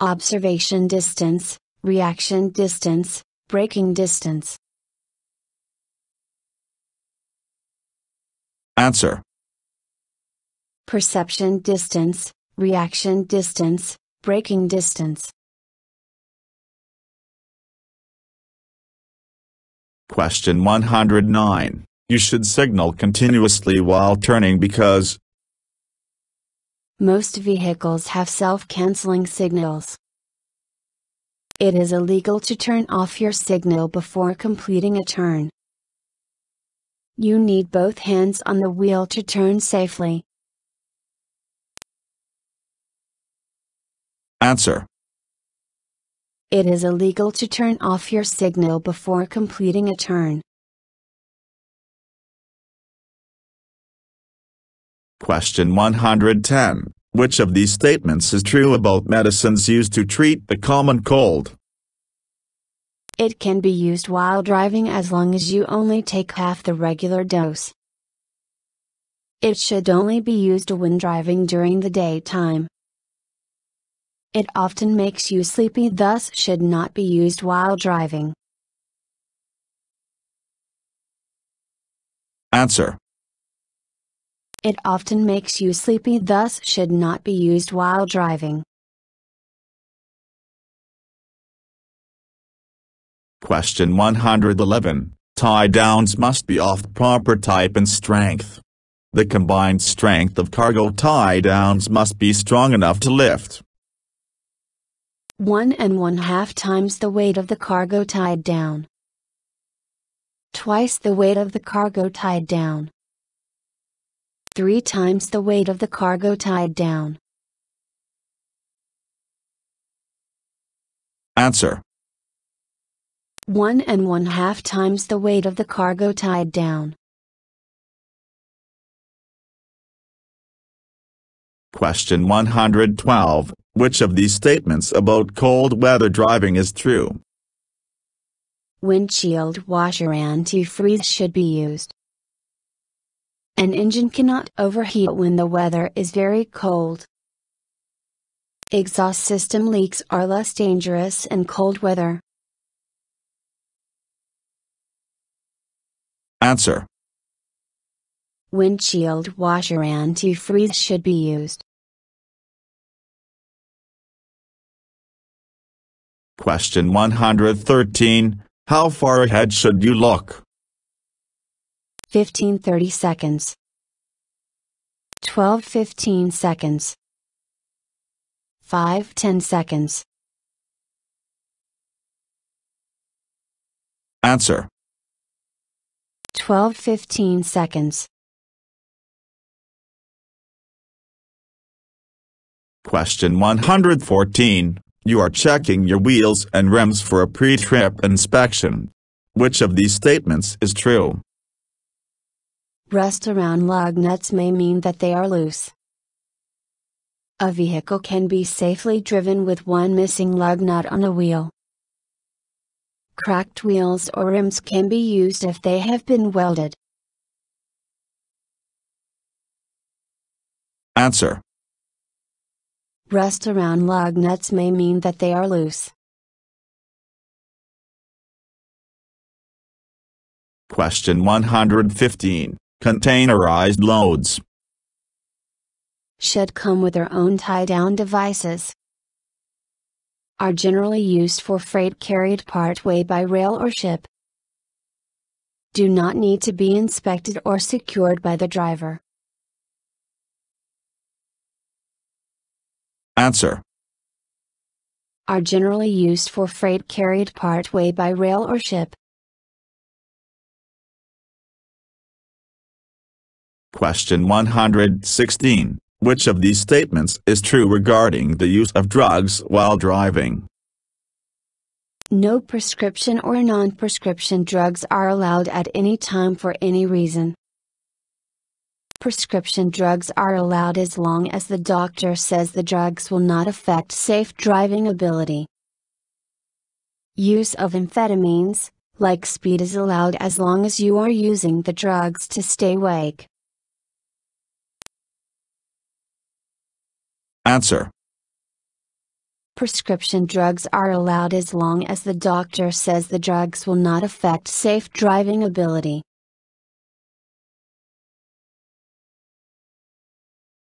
Observation distance, reaction distance, braking distance. Answer. Perception distance, reaction distance, braking distance. Question 109. You should signal continuously while turning because most vehicles have self-canceling signals. It is illegal to turn off your signal before completing a turn. You need both hands on the wheel to turn safely. Answer. It is illegal to turn off your signal before completing a turn. Question 110. Which of these statements is true about medicines used to treat the common cold? It can be used while driving as long as you only take half the regular dose. It should only be used when driving during the daytime. It often makes you sleepy, thus should not be used while driving. Answer. It often makes you sleepy, thus should not be used while driving. Question 111. Tie downs must be of the proper type and strength. The combined strength of cargo tie downs must be strong enough to lift 1 1/2 times the weight of the cargo tied down, twice the weight of the cargo tied down, 3 times the weight of the cargo tied down. Answer. 1 1/2 times the weight of the cargo tied down. Question 112. Which of these statements about cold weather driving is true? Windshield washer antifreeze should be used. An engine cannot overheat when the weather is very cold. Exhaust system leaks are less dangerous in cold weather. Answer. Windshield washer antifreeze should be used. Question 113. How far ahead should you look? 15-30 seconds, 12-15 seconds, 5-10 seconds. Answer. 12-15 seconds. Question 114. You are checking your wheels and rims for a pre-trip inspection. Which of these statements is true? Rust around lug nuts may mean that they are loose. A vehicle can be safely driven with one missing lug nut on a wheel. Cracked wheels or rims can be used if they have been welded. Answer. Rust around lug nuts may mean that they are loose. Question 115. Containerized loads should come with their own tie-down devices. Are generally used for freight carried partway by rail or ship. Do not need to be inspected or secured by the driver. Answer. Are generally used for freight carried partway by rail or ship. Question 116. Which of these statements is true regarding the use of drugs while driving? No prescription or non-prescription drugs are allowed at any time for any reason. Prescription drugs are allowed as long as the doctor says the drugs will not affect safe driving ability. Use of amphetamines, like speed, is allowed as long as you are using the drugs to stay awake. Answer. Prescription drugs are allowed as long as the doctor says the drugs will not affect safe driving ability.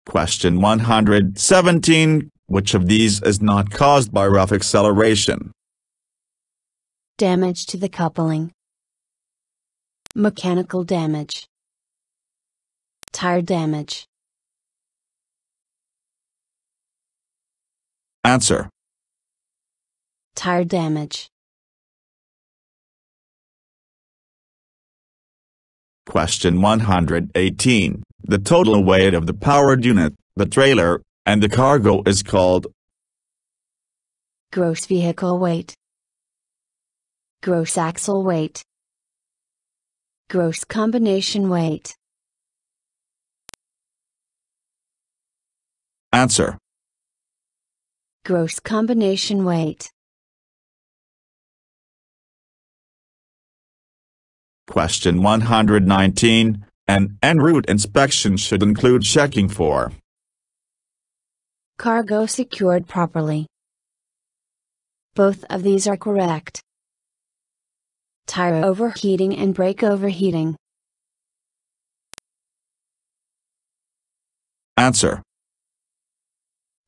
Question 117. Which of these is not caused by rough acceleration? Damage to the coupling, mechanical damage, tire damage. Answer. Tire damage. Question 118. The total weight of the powered unit, the trailer, and the cargo is called gross vehicle weight, gross axle weight, gross combination weight. Answer. Gross combination weight. Question 119. An en route inspection should include checking for cargo secured properly. Both of these are correct. Tire overheating and brake overheating. Answer.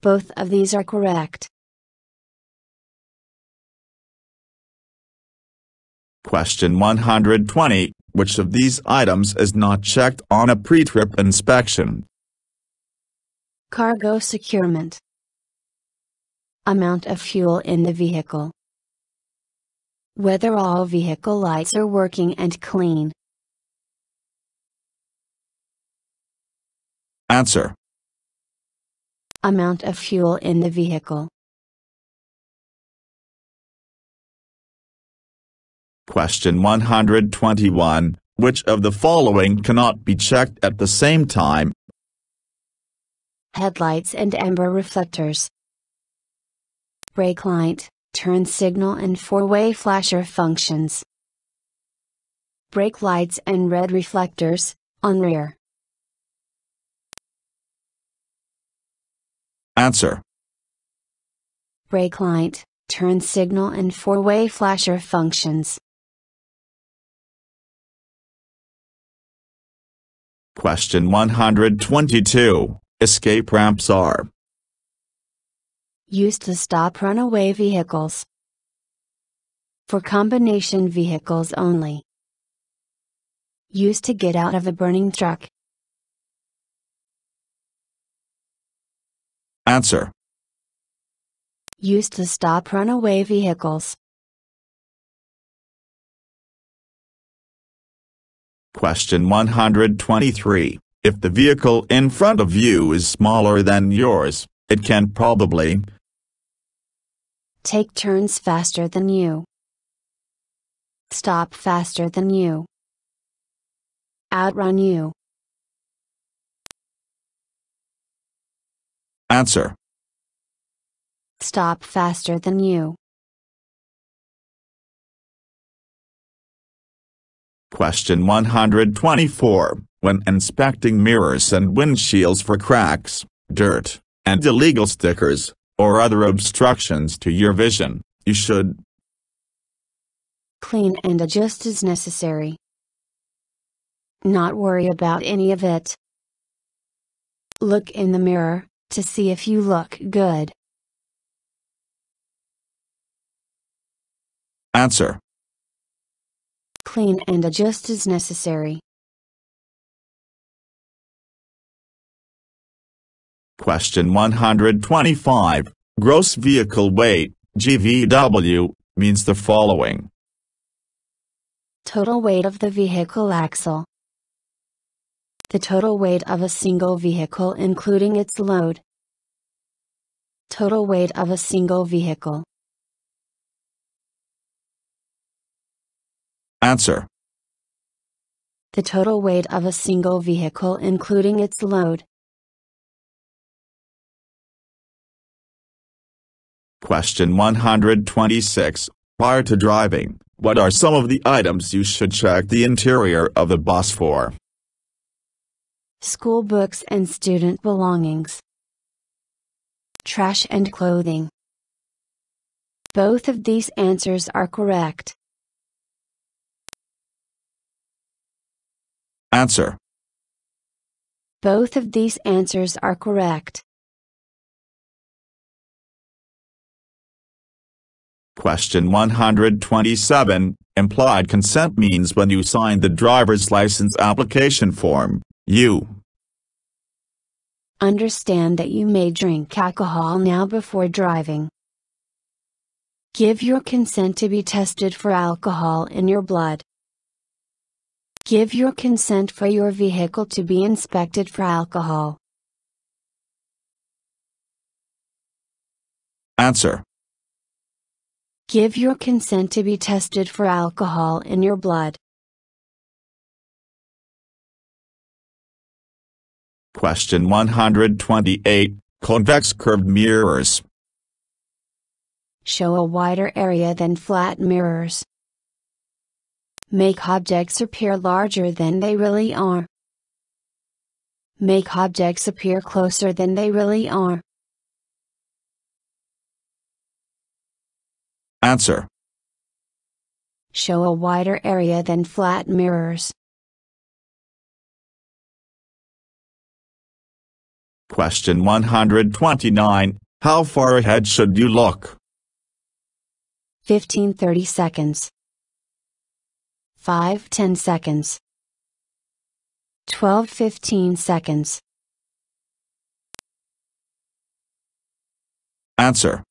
Both of these are correct. Question 120. Which of these items is not checked on a pre-trip inspection? Cargo securement, amount of fuel in the vehicle, whether all vehicle lights are working and clean. Answer. Amount of fuel in the vehicle. Question 121. Which of the following cannot be checked at the same time? Headlights and amber reflectors, brake light, turn signal and four-way flasher functions, brake lights and red reflectors, on rear. Answer. Brake light, turn signal and four-way flasher functions. Question 122. Escape ramps are used to stop runaway vehicles, for combination vehicles only, used to get out of a burning truck. Answer. Used to stop runaway vehicles. Question 123. If the vehicle in front of you is smaller than yours, it can probably take turns faster than you, stop faster than you, outrun you. Answer. Stop faster than you. Question 124. When inspecting mirrors and windshields for cracks, dirt, and illegal stickers, or other obstructions to your vision, you should clean and adjust as necessary, not worry about any of it, look in the mirror to see if you look good. Answer. Clean and adjust as necessary. Question 125. Gross vehicle weight, GVW, means the following: total weight of the vehicle axle, the total weight of a single vehicle including its load. Total weight of a single vehicle. Answer. The total weight of a single vehicle including its load. Question 126. Prior to driving, what are some of the items you should check the interior of a bus for? School books and student belongings. Trash and clothing. Both of these answers are correct. Answer. Both of these answers are correct. Question 127. Implied consent means when you sign the driver's license application form, you understand that you may drink alcohol now before driving. Give your consent to be tested for alcohol in your blood. Give your consent for your vehicle to be inspected for alcohol. Answer. Give your consent to be tested for alcohol in your blood. Question 128. Convex curved mirrors. Show a wider area than flat mirrors. Make objects appear larger than they really are. Make objects appear closer than they really are. Answer. Show a wider area than flat mirrors. Question 129. How far ahead should you look? 15-30 seconds. 5-10 seconds. 12-15 seconds. Answer.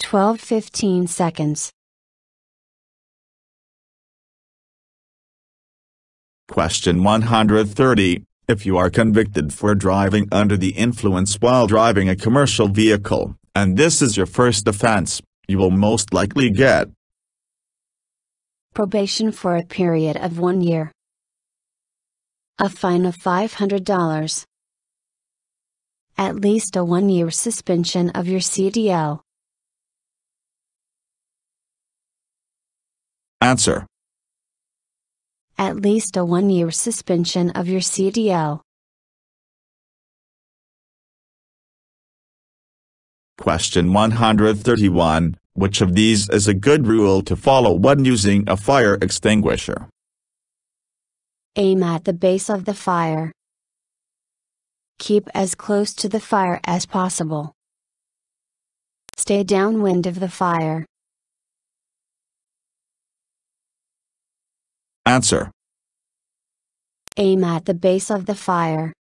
12-15 seconds. Question 130. If you are convicted for driving under the influence while driving a commercial vehicle, and this is your first offense, you will most likely get probation for a period of 1 year, a fine of $500, at least a 1-year suspension of your CDL. Answer. At least a 1-year suspension of your CDL. Question 131. Which of these is a good rule to follow when using a fire extinguisher? Aim at the base of the fire. Keep as close to the fire as possible. Stay downwind of the fire. Answer. Aim at the base of the fire.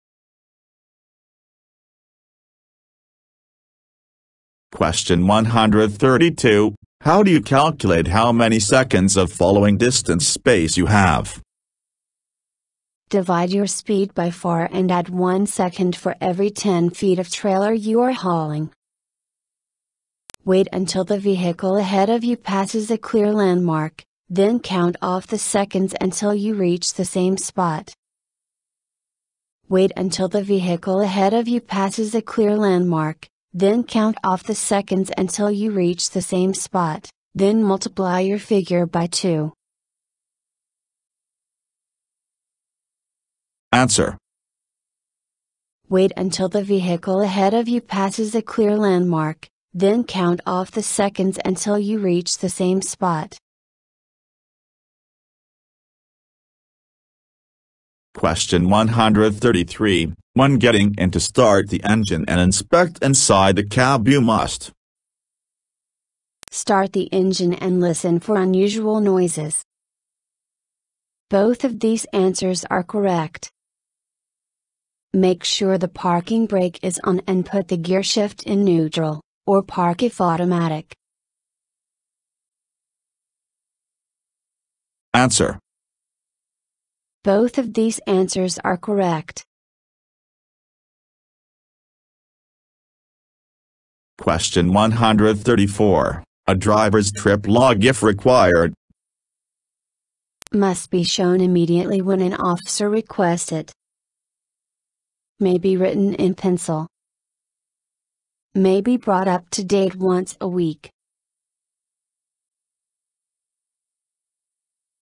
Question 132. How do you calculate how many seconds of following distance space you have? Divide your speed by 4 and add 1 second for every 10 feet of trailer you are hauling. Wait until the vehicle ahead of you passes a clear landmark. Then count off the seconds until you reach the same spot. Wait until the vehicle ahead of you passes a clear landmark, then count off the seconds until you reach the same spot, then multiply your figure by 2. Answer. Wait until the vehicle ahead of you passes a clear landmark, then count off the seconds until you reach the same spot. Question 133. When getting in to start the engine and inspect inside the cab, you must start the engine and listen for unusual noises. Both of these answers are correct. Make sure the parking brake is on and put the gear shift in neutral, or park if automatic. Answer. Both of these answers are correct. Question 134. A driver's trip log if required must be shown immediately when an officer requests it. May be written in pencil. May be brought up to date once a week.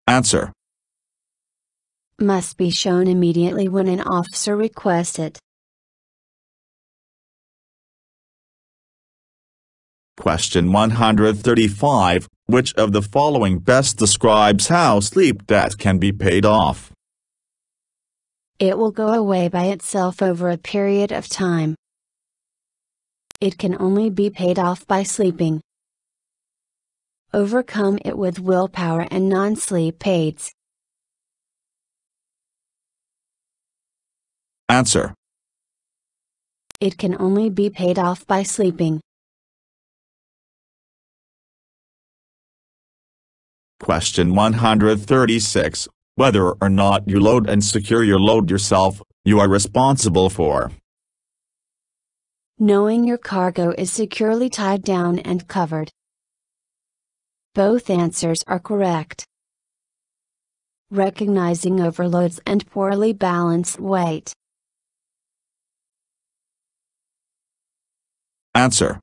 Answer. Must be shown immediately when an officer requests it. Question 135. Which of the following best describes how sleep debt can be paid off? It will go away by itself over a period of time. It can only be paid off by sleeping. Overcome it with willpower and non-sleep aids. Answer. It can only be paid off by sleeping. Question 136. Whether or not you load and secure your load yourself, you are responsible for knowing your cargo is securely tied down and covered. Both answers are correct. Recognizing overloads and poorly balanced weight. Answer.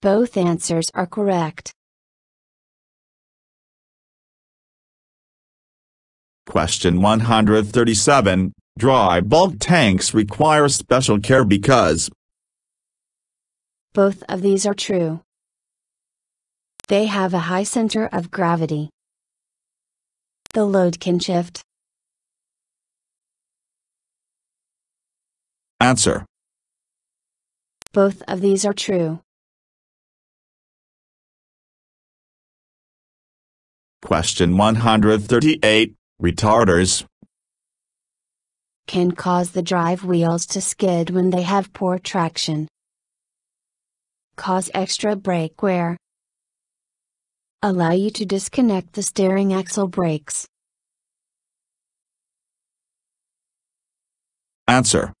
Both answers are correct. Question 137. Dry bulk tanks require special care because both of these are true. They have a high center of gravity. The load can shift. Answer. Both of these are true. Question 138. Retarders can cause the drive wheels to skid when they have poor traction. Cause extra brake wear. Allow you to disconnect the steering axle brakes. Answer.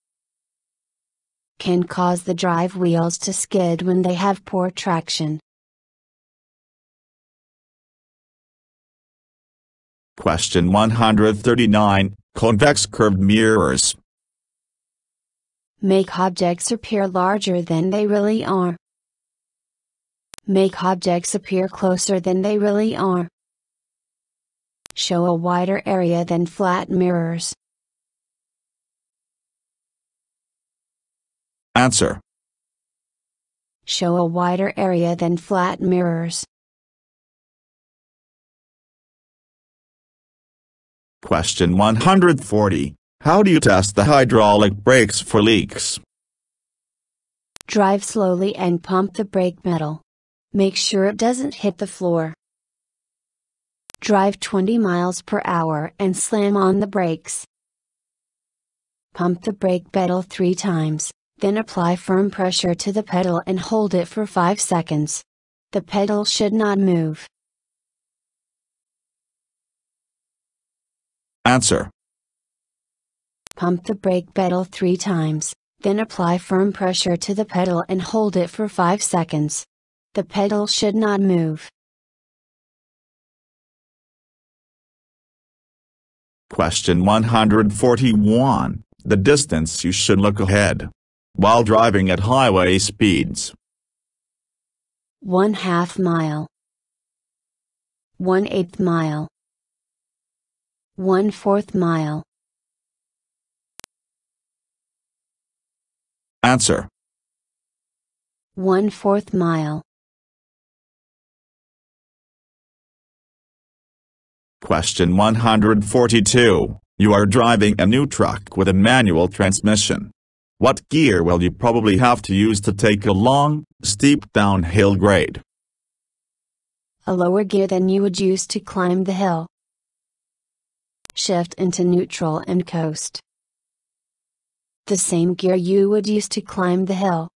Can cause the drive wheels to skid when they have poor traction. Question 139. Convex curved mirrors make objects appear larger than they really are. Make objects appear closer than they really are. Show a wider area than flat mirrors. Answer. Show a wider area than flat mirrors. Question 140. How do you test the hydraulic brakes for leaks? Drive slowly and pump the brake pedal. Make sure it doesn't hit the floor. Drive 20 miles per hour and slam on the brakes. Pump the brake pedal 3 times. Then apply firm pressure to the pedal and hold it for 5 seconds. The pedal should not move. Answer. Pump the brake pedal 3 times, then apply firm pressure to the pedal and hold it for 5 seconds. The pedal should not move. Question 141. The distance you should look ahead while driving at highway speeds. 1/2 mile. 1/8 mile. 1/4 mile. Answer. 1/4 mile. Question 142. You are driving a new truck with a manual transmission. What gear will you probably have to use to take a long, steep downhill grade? A lower gear than you would use to climb the hill. Shift into neutral and coast. The same gear you would use to climb the hill.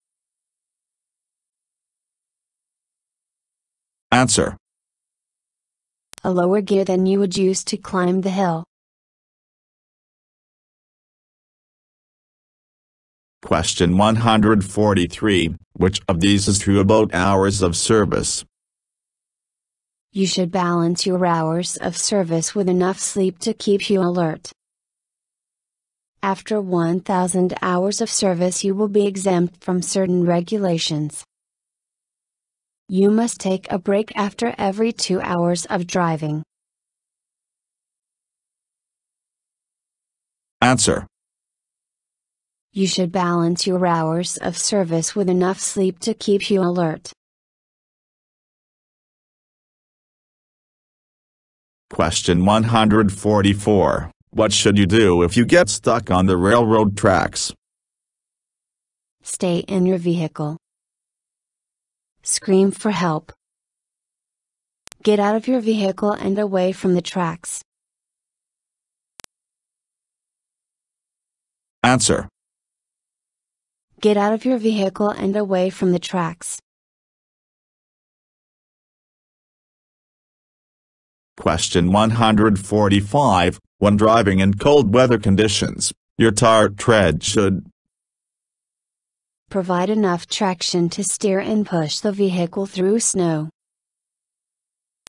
Answer. A lower gear than you would use to climb the hill. Question 143, which of these is true about hours of service? You should balance your hours of service with enough sleep to keep you alert. After 1,000 hours of service you will be exempt from certain regulations. You must take a break after every 2 hours of driving. Answer. You should balance your hours of service with enough sleep to keep you alert. Question 144. What should you do if you get stuck on the railroad tracks? Stay in your vehicle. Scream for help. Get out of your vehicle and away from the tracks. Answer. Get out of your vehicle and away from the tracks. Question 145. When driving in cold weather conditions, your tire tread should provide enough traction to steer and push the vehicle through snow.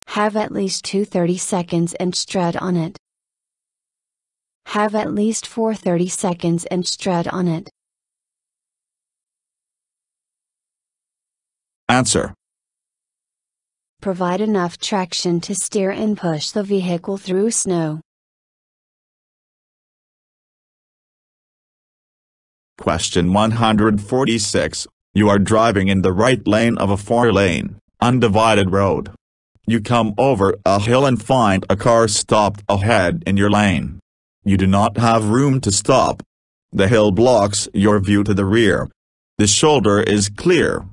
Have at least 2 30-seconds and tread on it. Have at least 4 30-seconds and tread on it. Answer. Provide enough traction to steer and push the vehicle through snow. Question 146. You are driving in the right lane of a 4-lane, undivided road. You come over a hill and find a car stopped ahead in your lane. You do not have room to stop. The hill blocks your view to the rear. The shoulder is clear.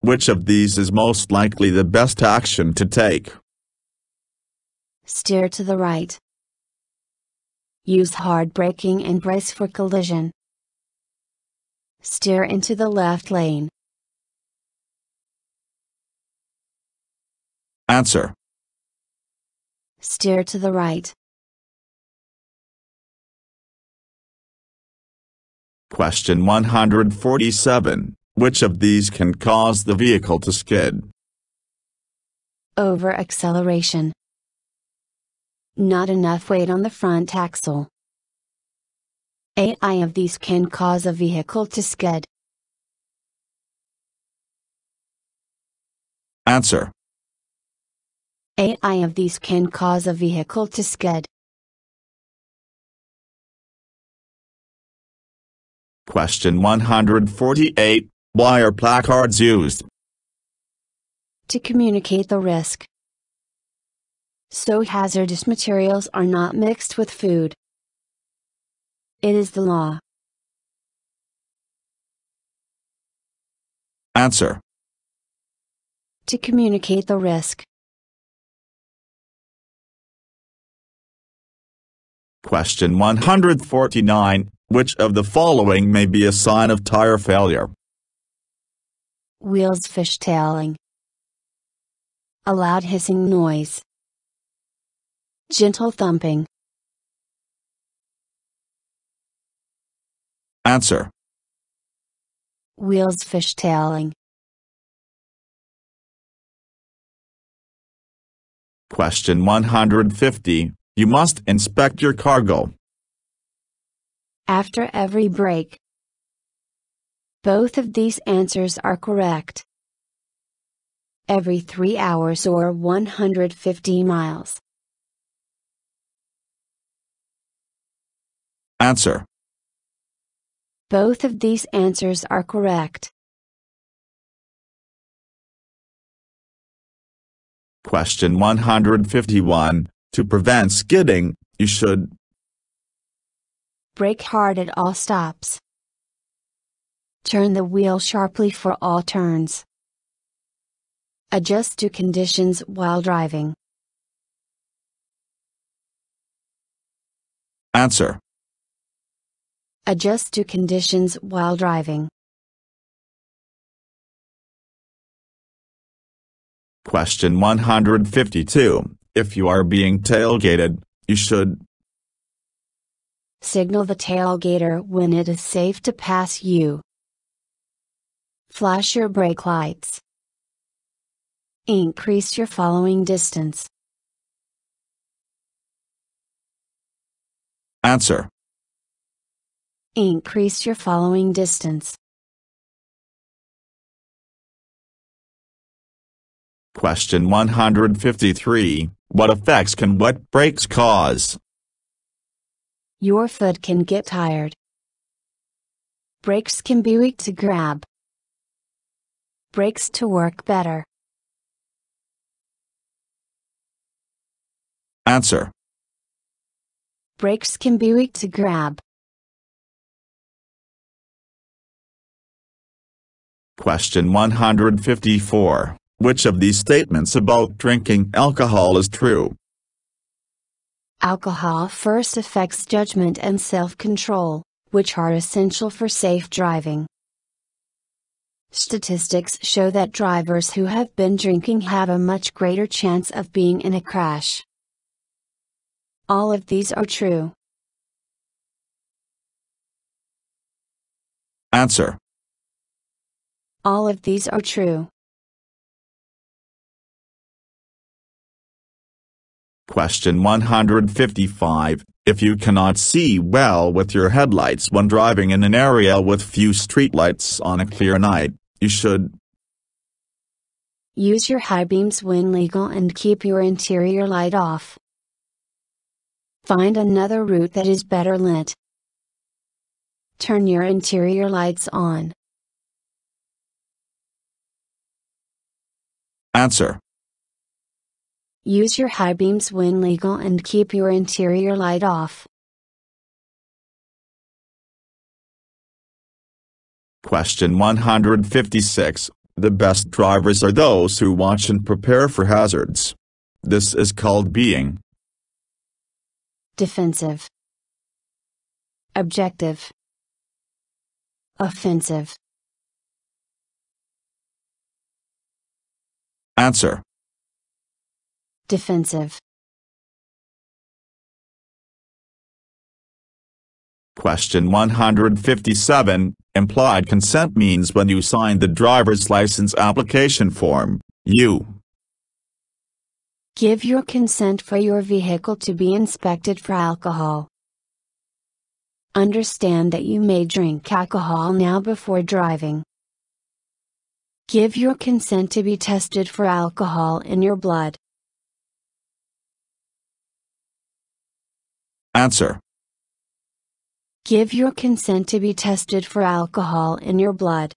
Which of these is most likely the best action to take? Steer to the right. Use hard braking and brace for collision. Steer into the left lane. Answer. Steer to the right. Question 147. Which of these can cause the vehicle to skid? Over-acceleration. Not enough weight on the front axle. Any of these can cause a vehicle to skid. Answer. Any of these can cause a vehicle to skid. Question 148. Why are placards used? To communicate the risk, so hazardous materials are not mixed with food. It is the law. Answer. To communicate the risk. Question 149. Which of the following may be a sign of tire failure? Wheels fishtailing. A loud hissing noise. Gentle thumping. Answer. Wheels fishtailing. Question 150. You must inspect your cargo after every break. Both of these answers are correct. Every 3 hours or 150 miles. Answer. Both of these answers are correct. Question 151. To prevent skidding, you should brake hard at all stops. Turn the wheel sharply for all turns. Adjust to conditions while driving. Answer. Adjust to conditions while driving. Question 152. If you are being tailgated, you should Signal the tailgater when it is safe to pass you. Flash your brake lights. Increase your following distance. Answer. Increase your following distance. Question 153. What effects can wet brakes cause? Your foot can get tired. Brakes can be weak to grab. Brakes to work better. Answer. Brakes can be weak to grab. Question 154. Which of these statements about drinking alcohol is true? Alcohol first affects judgment and self-control, which are essential for safe driving. Statistics show that drivers who have been drinking have a much greater chance of being in a crash. All of these are true. Answer. All of these are true. Question 155. If you cannot see well with your headlights when driving in an area with few streetlights on a clear night, you should use your high beams when legal and keep your interior light off. Find another route that is better lit. Turn your interior lights on. Answer. Use your high beams when legal and keep your interior light off. Question 156. The best drivers are those who watch and prepare for hazards. This is called being defensive, objective, offensive. Answer. Defensive. Question 157. Implied consent means when you sign the driver's license application form, you give your consent for your vehicle to be inspected for alcohol. Understand that you may drink alcohol now before driving. Give your consent to be tested for alcohol in your blood. Answer. Give your consent to be tested for alcohol in your blood.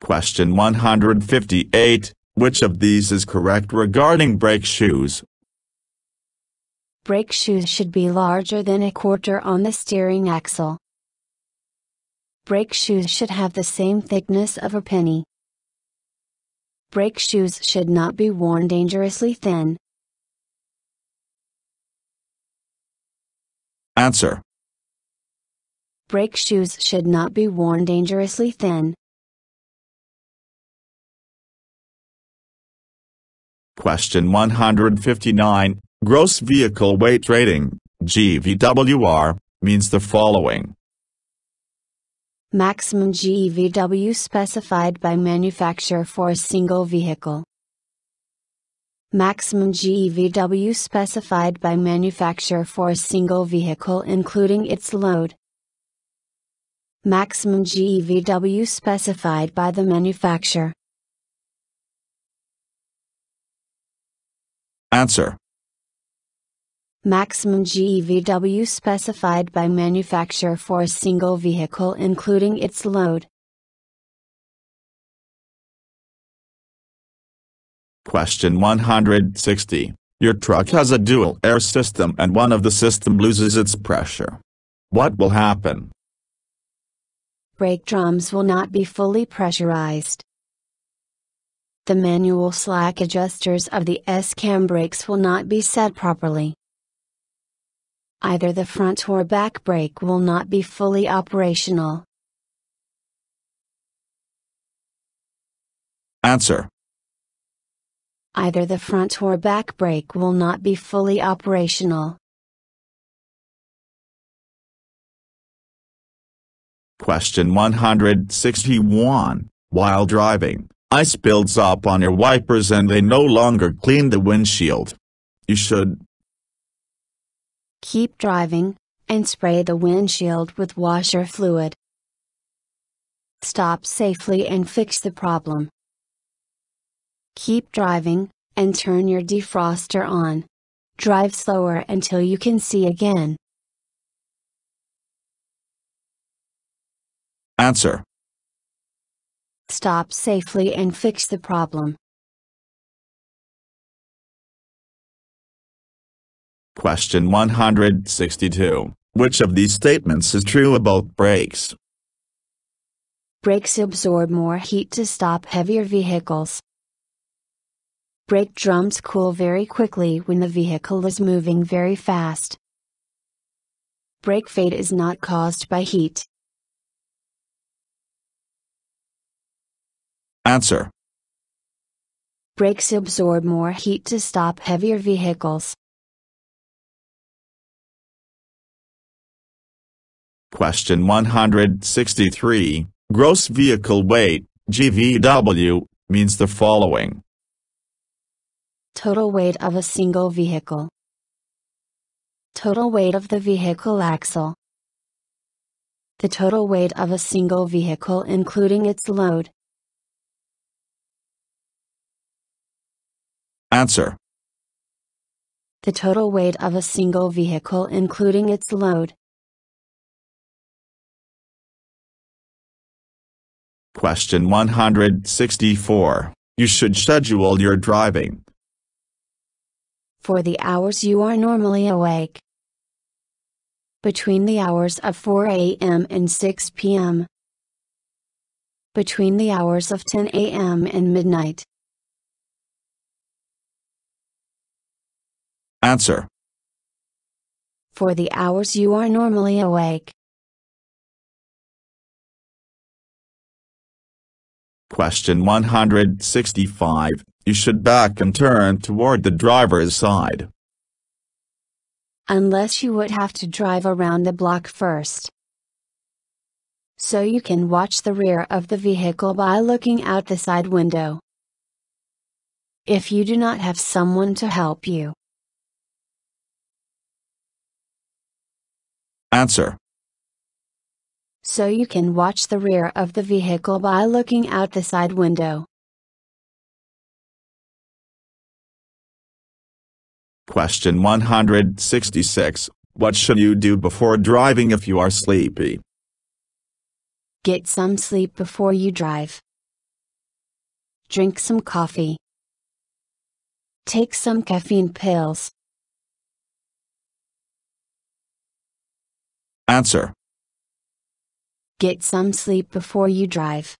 Question 158. Which of these is correct regarding brake shoes? Brake shoes should be larger than a quarter on the steering axle. Brake shoes should have the same thickness of a penny. Brake shoes should not be worn dangerously thin. Answer. Brake shoes should not be worn dangerously thin. Question 159. Gross vehicle weight rating, GVWR, means the following. Maximum GVW specified by manufacturer for a single vehicle. Maximum GVW specified by manufacturer for a single vehicle including its load. Maximum GVW specified by the manufacturer. Answer. Maximum GVW specified by manufacturer for a single vehicle including its load. Question 160. Your truck has a dual air system and one of the system loses its pressure. What will happen? Brake drums will not be fully pressurized. The manual slack adjusters of the S-cam brakes will not be set properly. Either the front or back brake will not be fully operational. Answer. either the front or back brake will not be fully operational. Question 161. While driving, ice builds up on your wipers and they no longer clean the windshield. You should keep driving, and spray the windshield with washer fluid. Stop safely and fix the problem. Keep driving, and turn your defroster on. Drive slower until you can see again. Answer. Stop safely and fix the problem. Question 162. Which of these statements is true about brakes? Brakes absorb more heat to stop heavier vehicles. Brake drums cool very quickly when the vehicle is moving very fast. Brake fade is not caused by heat. Answer. Brakes absorb more heat to stop heavier vehicles. Question 163. Gross vehicle weight, GVW, means the following. Total weight of a single vehicle. Total weight of the vehicle axle. The total weight of a single vehicle including its load. Answer. The total weight of a single vehicle including its load. Question 164. You should schedule your driving for the hours you are normally awake. Between the hours of 4 a.m. and 6 p.m. Between the hours of 10 a.m. and midnight. Answer. For the hours you are normally awake. Question 165. You should back and turn toward the driver's side. Unless you would have to drive around the block first. So you can watch the rear of the vehicle by looking out the side window. If you do not have someone to help you. Answer. So you can watch the rear of the vehicle by looking out the side window. Question 166. What should you do before driving if you are sleepy? Get some sleep before you drive. Drink some coffee. Take some caffeine pills. Answer. Get some sleep before you drive.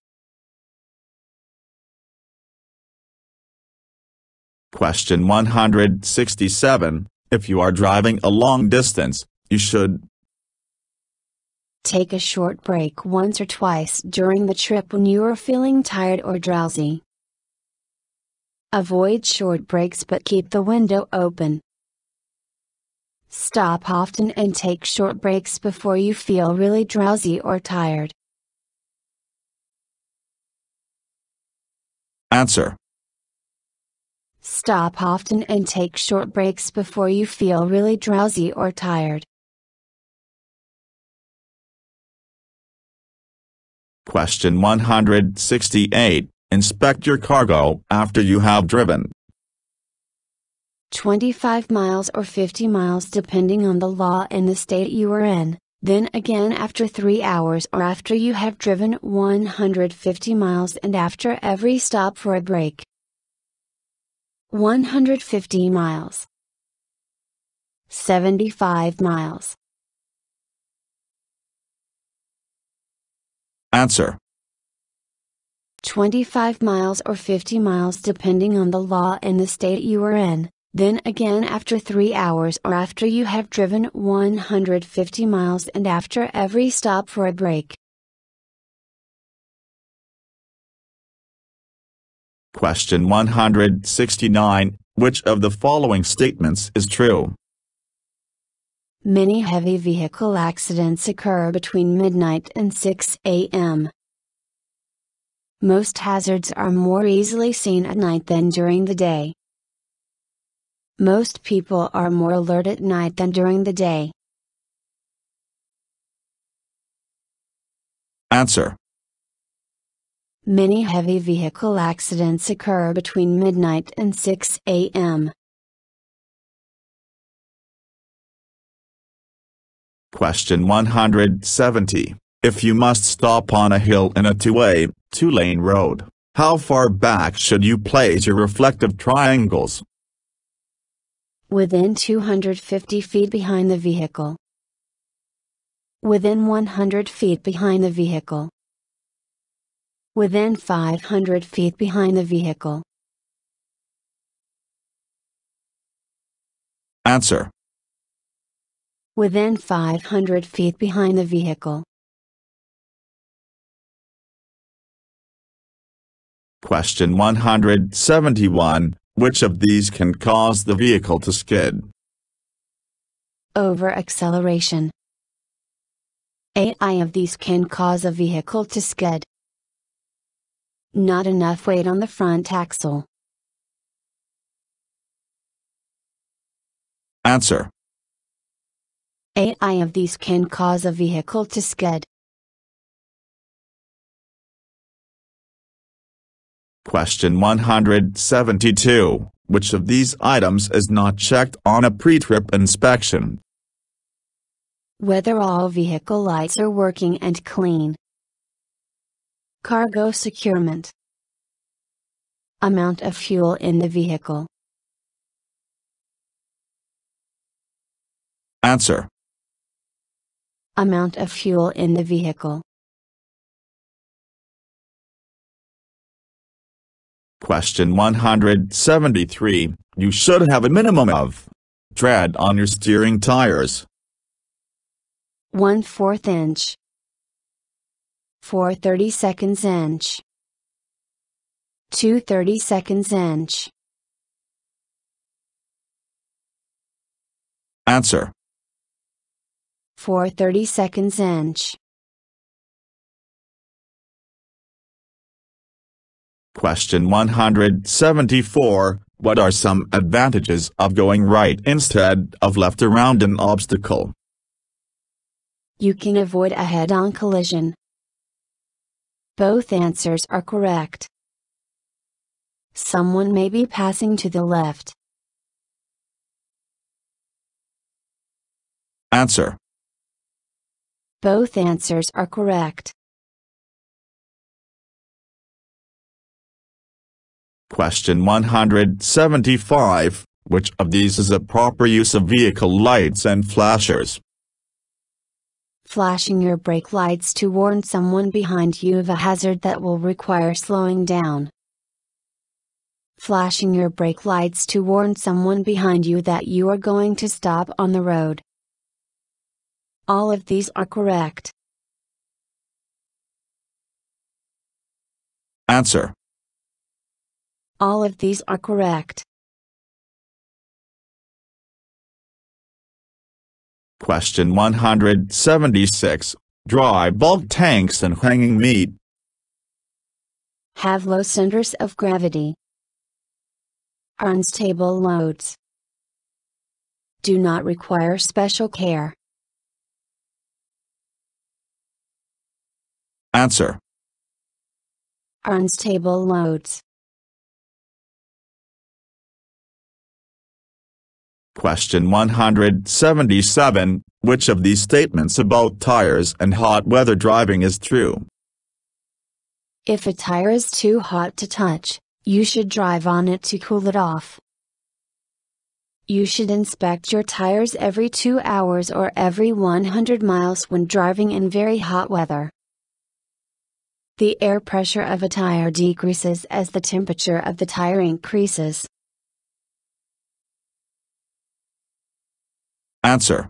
Question 167. If you are driving a long distance, you should take a short break once or twice during the trip when you are feeling tired or drowsy. Avoid short breaks but keep the window open. Stop often and take short breaks before you feel really drowsy or tired. Answer. Stop often and take short breaks before you feel really drowsy or tired. Question 168. Inspect your cargo after you have driven 25 miles or 50 miles depending on the law and the state you are in, then again after 3 hours or after you have driven 150 miles and after every stop for a break. 150 miles. 75 miles. Answer. 25 miles or 50 miles depending on the law and the state you are in. Then again after 3 hours or after you have driven 150 miles and after every stop for a break. Question 169, which of the following statements is true? Many heavy vehicle accidents occur between midnight and 6 a.m. Most hazards are more easily seen at night than during the day. Most people are more alert at night than during the day. Answer. Many heavy vehicle accidents occur between midnight and 6 a.m. Question 170. If you must stop on a hill in a two-way, two-lane road, how far back should you place your reflective triangles? Within 250 feet behind the vehicle. Within 100 feet behind the vehicle. Within 500 feet behind the vehicle. Answer. Within 500 feet behind the vehicle. Question 171. Which of these can cause the vehicle to skid? Over-acceleration. Any of these can cause a vehicle to skid. Not enough weight on the front axle. Answer. Any of these can cause a vehicle to skid. Question 172. Which of these items is not checked on a pre-trip inspection? Whether all vehicle lights are working and clean. Cargo securement. Amount of fuel in the vehicle. Answer. Amount of fuel in the vehicle. Question 173. You should have a minimum of tread on your steering tires. 1/4 inch. 4/32 inch. 2/32 inch. Answer. 4/32 inch. Question 174. What are some advantages of going right instead of left around an obstacle? You can avoid a head-on collision. Both answers are correct. Someone may be passing to the left. Answer. Both answers are correct. Question 175. Which of these is a proper use of vehicle lights and flashers? Flashing your brake lights to warn someone behind you of a hazard that will require slowing down. Flashing your brake lights to warn someone behind you that you are going to stop on the road. All of these are correct. Answer. All of these are correct. Question 176. Dry bulk tanks and hanging meat have low centers of gravity. Are unstable loads. Do not require special care. Answer. Are unstable loads. Question 177. Which of these statements about tires and hot weather driving is true? If a tire is too hot to touch, you should drive on it to cool it off. You should inspect your tires every 2 hours or every 100 miles when driving in very hot weather. The air pressure of a tire decreases as the temperature of the tire increases. Answer.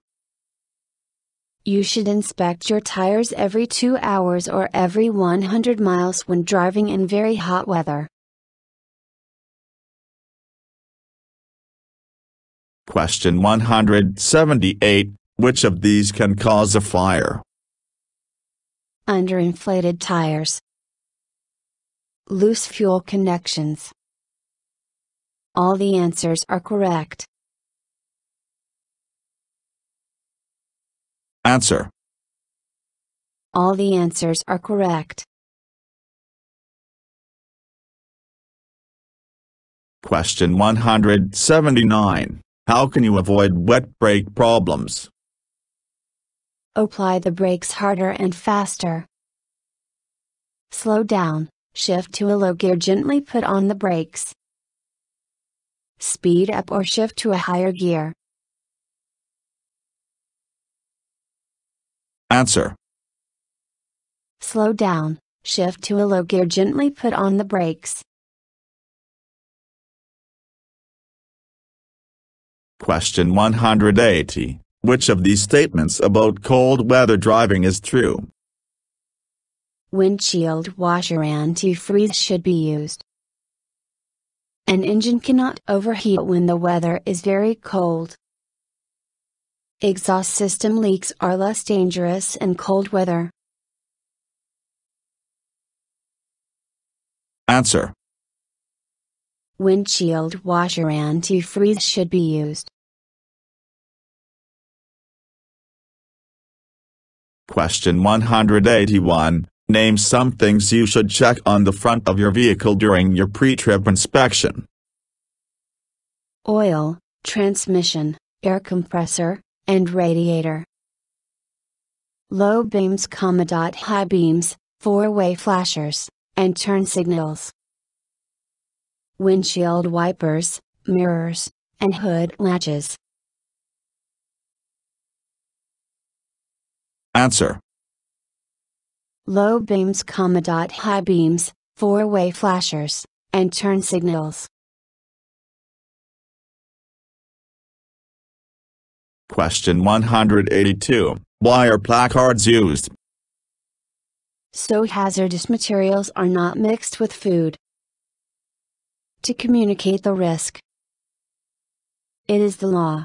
You should inspect your tires every 2 hours or every 100 miles when driving in very hot weather. Question 178. Which of these can cause a fire? Underinflated tires, loose fuel connections. All the answers are correct. Answer. All the answers are correct. Question 179. How can you avoid wet brake problems? Apply the brakes harder and faster. Slow down, shift to a low gear, gently put on the brakes. Speed up or shift to a higher gear. Answer. Slow down, shift to a low gear, gently put on the brakes. Question 180. Which of these statements about cold weather driving is true? Windshield washer antifreeze should be used. An engine cannot overheat when the weather is very cold. Exhaust system leaks are less dangerous in cold weather. Answer. Windshield washer antifreeze should be used. Question 181. Name some things you should check on the front of your vehicle during your pre-trip inspection. Oil, transmission, air compressor, and radiator. Low beams, high beams, four-way flashers, and turn signals. Windshield wipers, mirrors, and hood latches. Answer. Low beams, high beams, four-way flashers, and turn signals. Question 182. Why are placards used? So hazardous materials are not mixed with food. To communicate the risk. It is the law.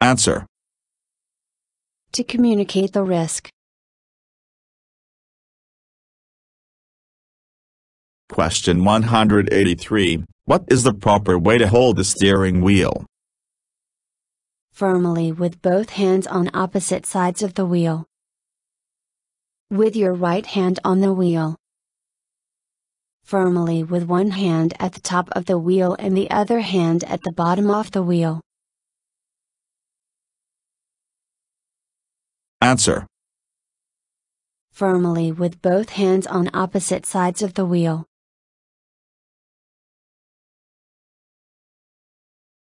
Answer. To communicate the risk. Question 183. What is the proper way to hold the steering wheel? Firmly with both hands on opposite sides of the wheel. With your right hand on the wheel. Firmly with one hand at the top of the wheel and the other hand at the bottom of the wheel. Answer. Firmly with both hands on opposite sides of the wheel.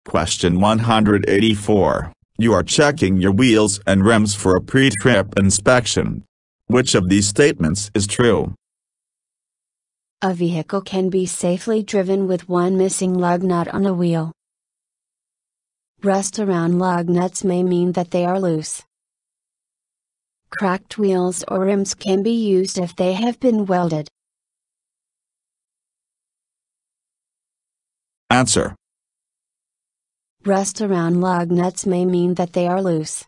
Question 184. You are checking your wheels and rims for a pre-trip inspection. Which of these statements is true? A vehicle can be safely driven with one missing lug nut on a wheel. Rust around lug nuts may mean that they are loose. Cracked wheels or rims can be used if they have been welded. Answer. Rust around lug nuts may mean that they are loose.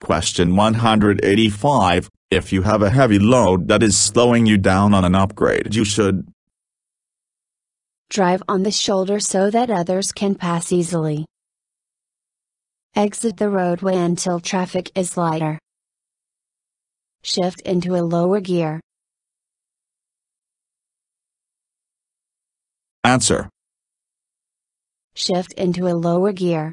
Question 185. If you have a heavy load that is slowing you down on an upgrade, you should drive on the shoulder so that others can pass easily. Exit the roadway until traffic is lighter. Shift into a lower gear. Answer. Shift into a lower gear.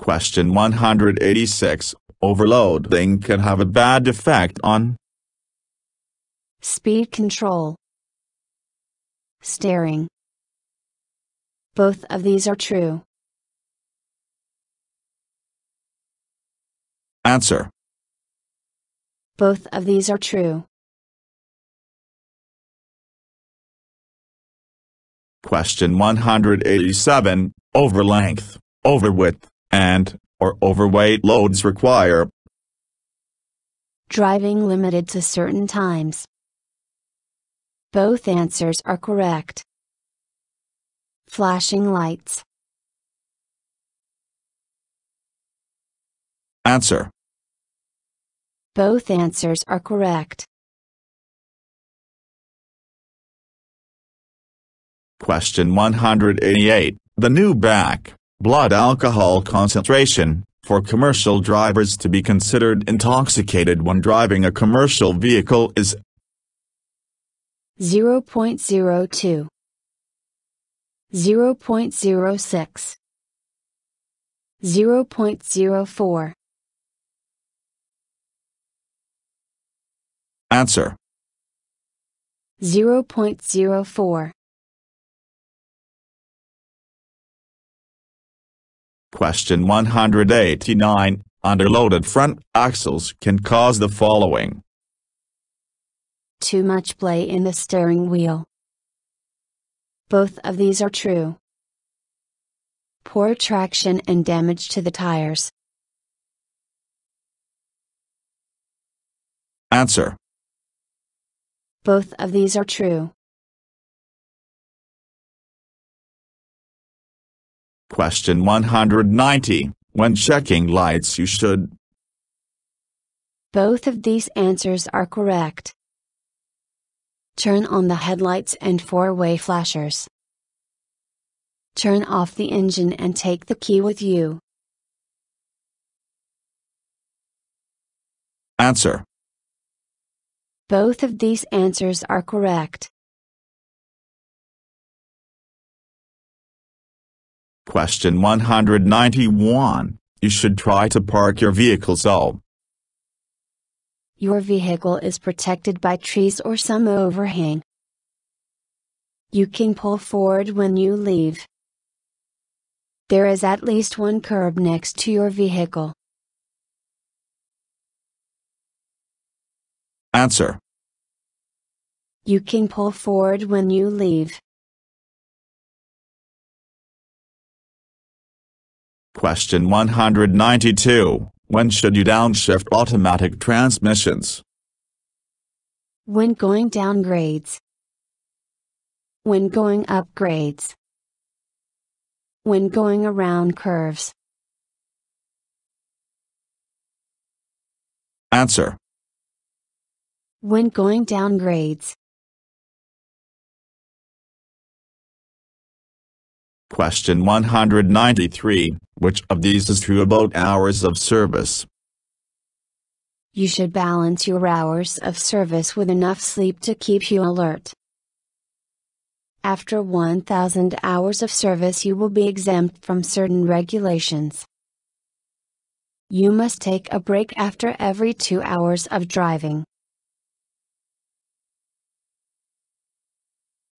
Question 186. Overloading can have a bad effect on speed control, steering. Both of these are true. Answer. Both of these are true. Question 187. Over length, over width, and/or overweight loads require Driving limited to certain times. Both answers are correct. Flashing lights. Answer. Both answers are correct. Question 188. The new BAC, blood alcohol concentration, for commercial drivers to be considered intoxicated when driving a commercial vehicle is 0.02, 0.06, 0.04. Answer. 0.04. Question 189. Underloaded front axles can cause the following. Too much play in the steering wheel. Both of these are true. Poor traction and damage to the tires. Answer. Both of these are true. Question 190. When checking lights you should. Both of these answers are correct. Turn on the headlights and four-way flashers. Turn off the engine and take the key with you. Answer. Both of these answers are correct. Question 191. You should try to park your vehicle so your vehicle is protected by trees or some overhang. You can pull forward when you leave. There is at least one curb next to your vehicle. Answer. You can pull forward when you leave. Question 192. When should you downshift automatic transmissions? When going down grades. When going up grades. When going around curves. Answer. When going down grades. Question 193. Which of these is true about hours of service? You should balance your hours of service with enough sleep to keep you alert. After 1,000 hours of service you will be exempt from certain regulations. You must take a break after every 2 hours of driving.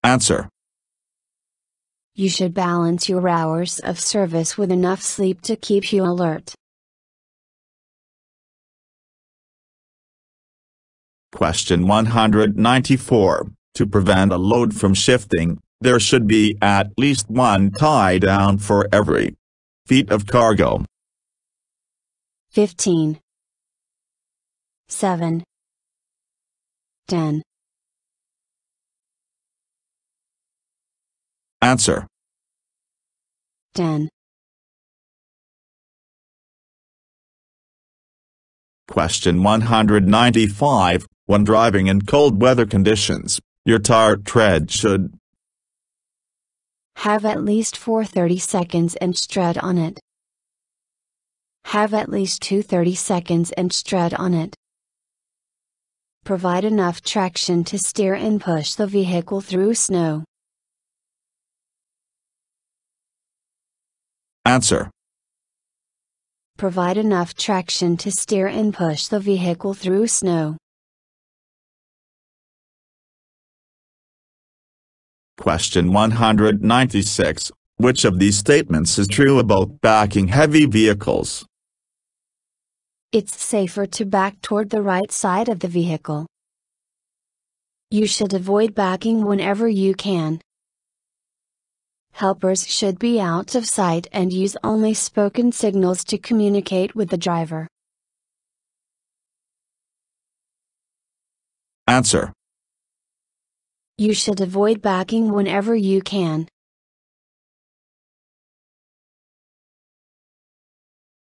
Answer. You should balance your hours of service with enough sleep to keep you alert. Question 194. To prevent a load from shifting, there should be at least one tie down for every feet of cargo. 15, 7, 10. Answer. 10. Question 195. When driving in cold weather conditions, your tire tread should have at least 4 30 seconds and tread on it. Have at least 2 30 seconds and tread on it. Provide enough traction to steer and push the vehicle through snow. Answer. Provide enough traction to steer and push the vehicle through snow. Question 196. Which of these statements is true about backing heavy vehicles? It's safer to back toward the right side of the vehicle. You should avoid backing whenever you can. Helpers should be out of sight and use only spoken signals to communicate with the driver. Answer. You should avoid backing whenever you can.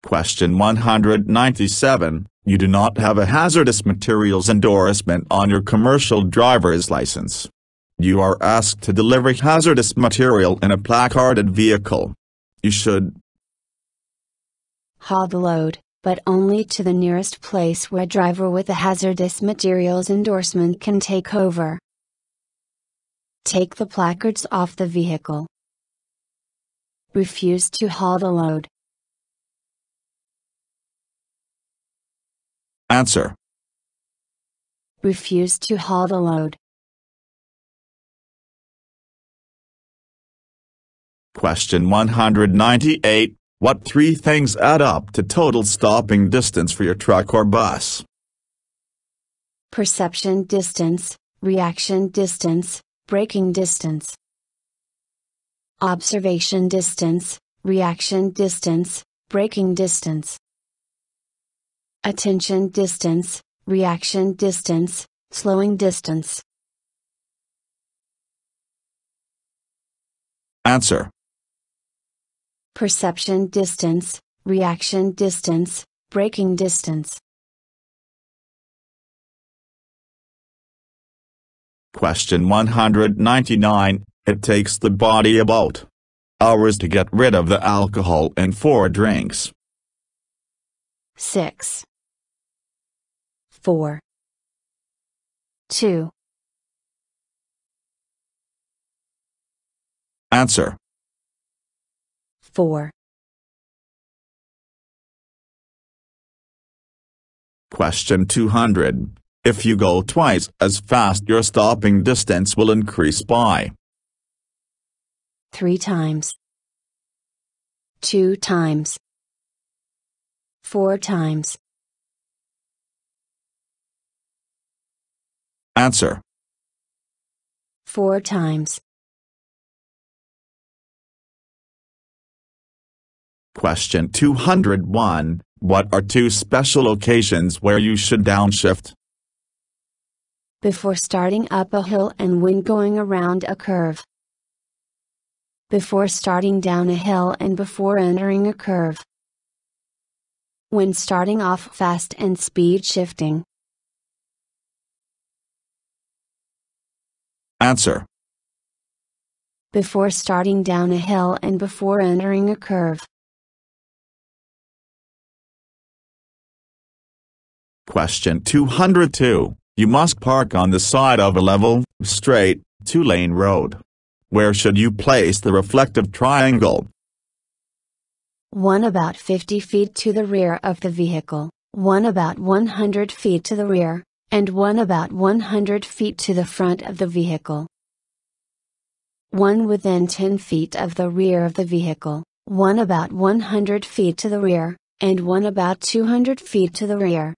Question 197. You do not have a hazardous materials endorsement on your commercial driver's license. You are asked to deliver hazardous material in a placarded vehicle. You should haul the load, but only to the nearest place where a driver with a hazardous materials endorsement can take over. Take the placards off the vehicle. Refuse to haul the load. Answer. Refuse to haul the load. Question 198. What three things add up to total stopping distance for your truck or bus? Perception distance, reaction distance, braking distance. Observation distance, reaction distance, braking distance. Attention distance, reaction distance, slowing distance. Answer. Perception distance, reaction distance, braking distance. Question 199. It takes the body about hours to get rid of the alcohol in 4 drinks. 6, 4, 2. Answer. 4. Question 200. If you go twice as fast, your stopping distance will increase by 3 times, 2 times, 4 times. Answer. 4 times. Question 201. What are 2 special occasions where you should downshift? Before starting up a hill and when going around a curve. Before starting down a hill and before entering a curve. When starting off fast and speed shifting. Answer. Before starting down a hill and before entering a curve. Question 202. You must park on the side of a level, straight, 2-lane road. Where should you place the reflective triangle? 1 about 50 feet to the rear of the vehicle, 1 about 100 feet to the rear, and 1 about 100 feet to the front of the vehicle. 1 within 10 feet of the rear of the vehicle, 1 about 100 feet to the rear, and 1 about 200 feet to the rear.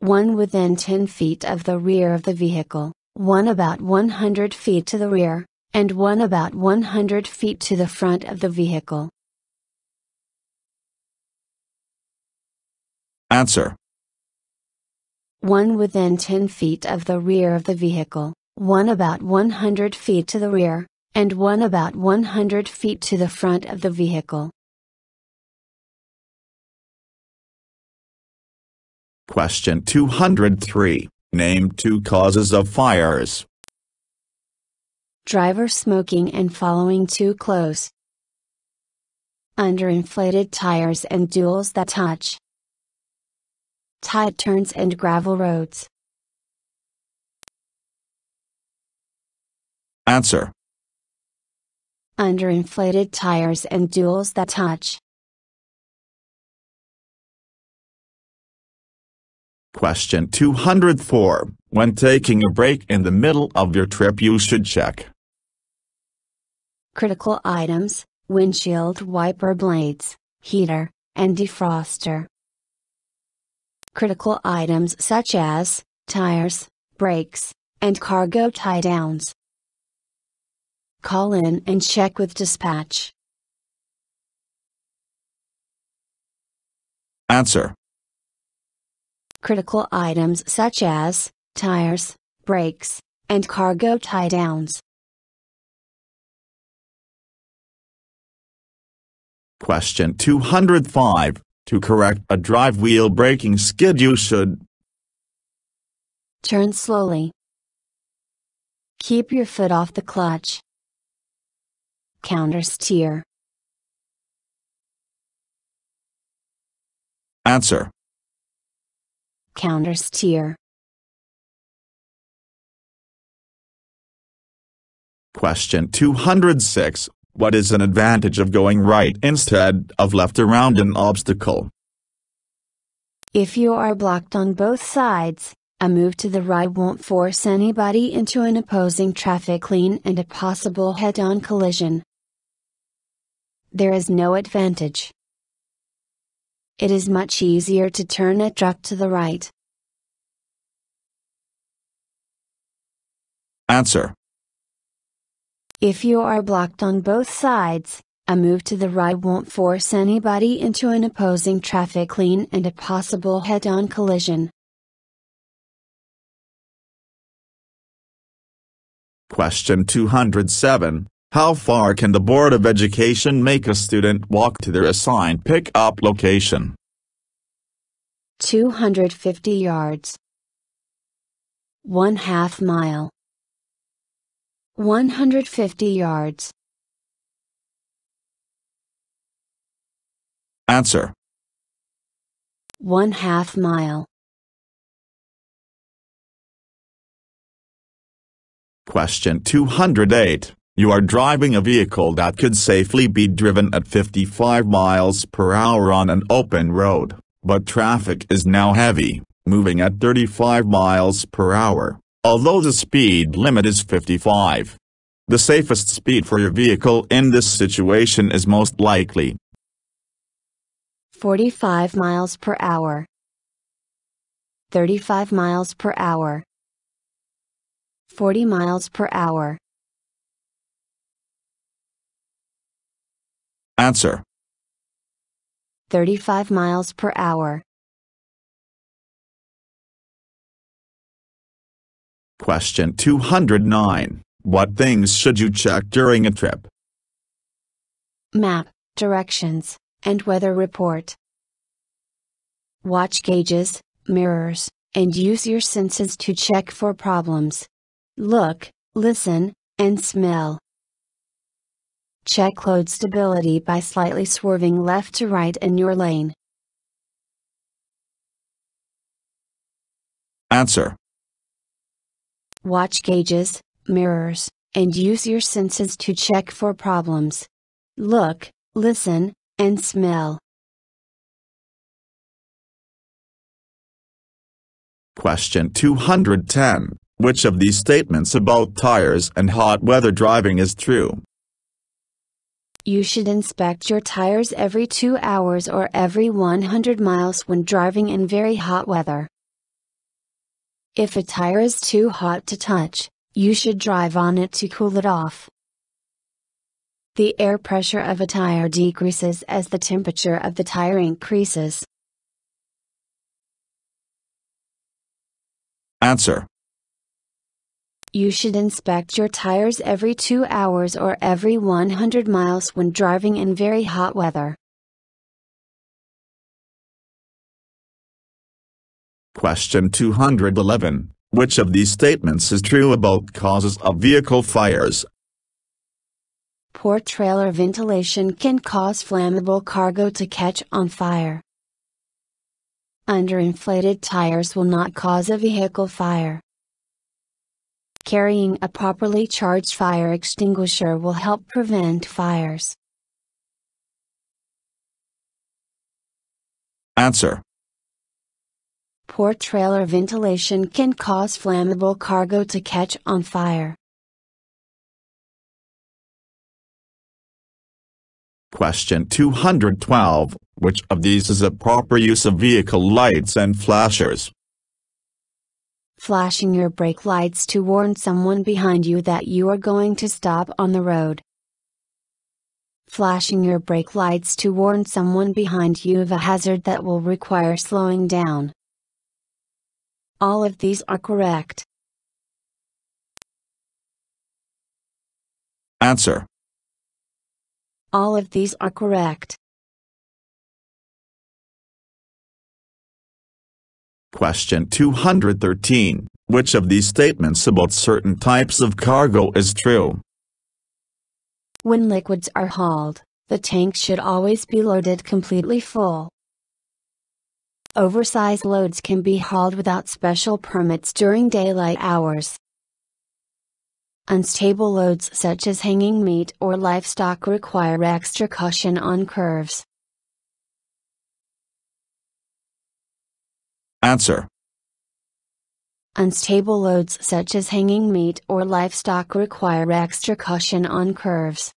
1 within 10 feet of the rear of the vehicle, 1 about 100 feet to the rear, and 1 about 100 feet to the front of the vehicle. Answer. 1 within 10 feet of the rear of the vehicle, 1 about 100 feet to the rear, and 1 about 100 feet to the front of the vehicle. Question 203. Name 2 causes of fires. Driver smoking and following too close. Underinflated tires and duals that touch. Tight turns and gravel roads. Answer. Underinflated tires and duals that touch. Question 204. When taking a break in the middle of your trip, you should check critical items, windshield wiper blades, heater, and defroster. Critical items such as tires, brakes, and cargo tie-downs. Call in and check with dispatch. Answer. Critical items such as tires, brakes, and cargo tie-downs. Question 205. To correct a drive wheel braking skid, you should turn slowly, keep your foot off the clutch, countersteer. Answer: countersteer. Question 206. What is an advantage of going right instead of left around an obstacle? If you are blocked on both sides, a move to the right won't force anybody into an opposing traffic lane and a possible head-on collision. There is no advantage. It is much easier to turn a truck to the right. Answer: if you are blocked on both sides, a move to the right won't force anybody into an opposing traffic lane and a possible head-on collision. Question 207. How far can the Board of Education make a student walk to their assigned pick-up location? 250 yards, 1/2 mile, 150 yards. Answer: 1/2 mile. Question 208. You are driving a vehicle that could safely be driven at 55 miles per hour on an open road, but traffic is now heavy, moving at 35 miles per hour. Although the speed limit is 55, the safest speed for your vehicle in this situation is most likely 45 miles per hour, 35 miles per hour, 40 miles per hour. Answer: 35 miles per hour. Question 209. What things should you check during a trip? Map, directions, and weather report. Watch gauges, mirrors, and use your senses to check for problems. Look, listen, and smell. Check load stability by slightly swerving left to right in your lane. Answer: watch gauges, mirrors, and use your senses to check for problems. Look, listen, and smell. Question 210. Which of these statements about tires and hot weather driving is true? You should inspect your tires every 2 hours or every 100 miles when driving in very hot weather. If a tire is too hot to touch, you should drive on it to cool it off. The air pressure of a tire decreases as the temperature of the tire increases. Answer: you should inspect your tires every 2 hours or every 100 miles when driving in very hot weather. Question 211. Which of these statements is true about causes of vehicle fires? Poor trailer ventilation can cause flammable cargo to catch on fire. Underinflated tires will not cause a vehicle fire. Carrying a properly charged fire extinguisher will help prevent fires. Answer: poor trailer ventilation can cause flammable cargo to catch on fire. Question 212. Which of these is a proper use of vehicle lights and flashers? Flashing your brake lights to warn someone behind you that you are going to stop on the road. Flashing your brake lights to warn someone behind you of a hazard that will require slowing down. All of these are correct. Answer. All of these are correct. Question 213. Which of these statements about certain types of cargo is true? When liquids are hauled, the tank should always be loaded completely full. Oversized loads can be hauled without special permits during daylight hours. Unstable loads such as hanging meat or livestock require extra caution on curves. Answer. Unstable loads such as hanging meat or livestock require extra caution on curves.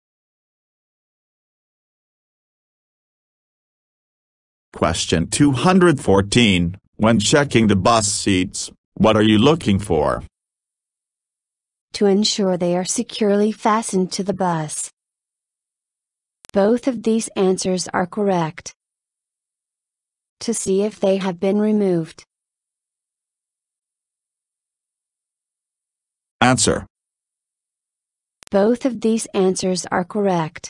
Question 214. When checking the bus seats, what are you looking for? To ensure they are securely fastened to the bus. Both of these answers are correct. To see if they have been removed. Answer. Both of these answers are correct.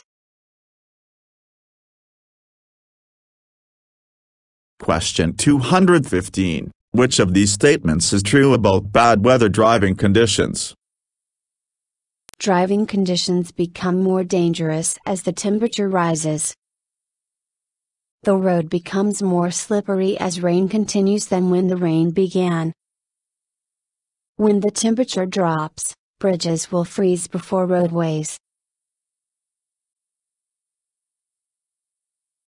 Question 215. Which of these statements is true about bad weather driving conditions? Driving conditions become more dangerous as the temperature rises. The road becomes more slippery as rain continues than when the rain began. When the temperature drops, bridges will freeze before roadways.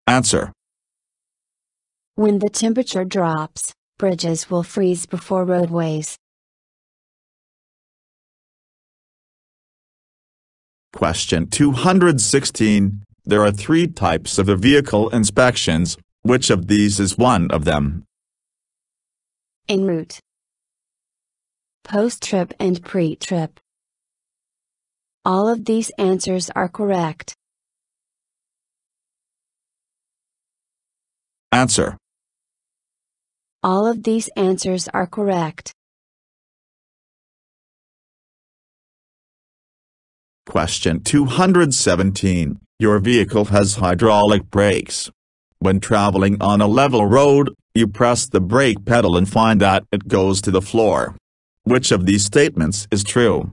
Answer. When the temperature drops, bridges will freeze before roadways. Question 216. There are three types of vehicle inspections. Which of these is one of them? En route, post-trip and pre-trip. All of these answers are correct. Answer. All of these answers are correct. Question 217. Your vehicle has hydraulic brakes. When traveling on a level road, you press the brake pedal and find that it goes to the floor. Which of these statements is true?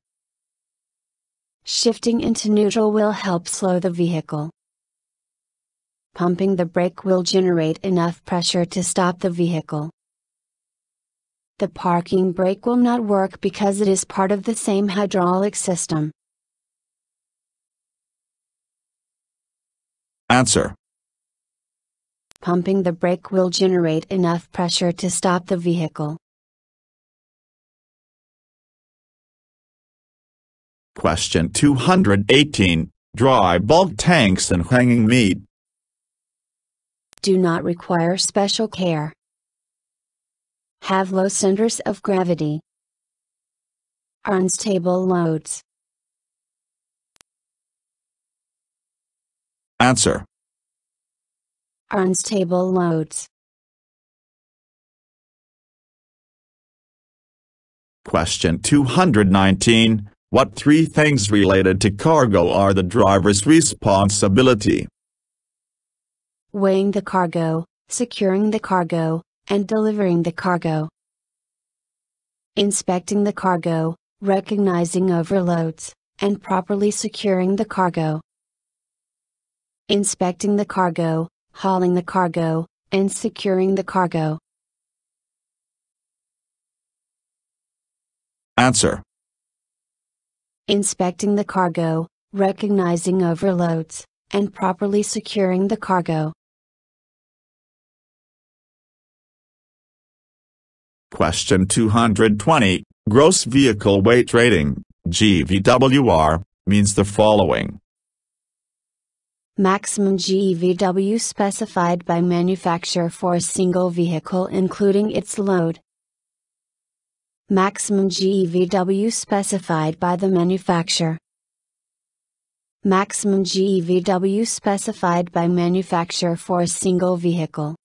Shifting into neutral will help slow the vehicle. Pumping the brake will generate enough pressure to stop the vehicle. The parking brake will not work because it is part of the same hydraulic system. Answer. Pumping the brake will generate enough pressure to stop the vehicle. Question 218. Dry bulk tanks and hanging meat do not require special care. Have low centers of gravity. Are unstable loads. Answer. Are unstable loads. Question 219. What three things related to cargo are the driver's responsibility? Weighing the cargo, securing the cargo, and delivering the cargo. Inspecting the cargo, recognizing overloads, and properly securing the cargo. Inspecting the cargo, hauling the cargo, and securing the cargo. Answer. Inspecting the cargo, recognizing overloads, and properly securing the cargo. Question 220. Gross vehicle weight rating, GVWR, means the following. Maximum GVW specified by manufacturer for a single vehicle including its load. Maximum GVW specified by the manufacturer. Maximum GVW specified by manufacturer for a single vehicle.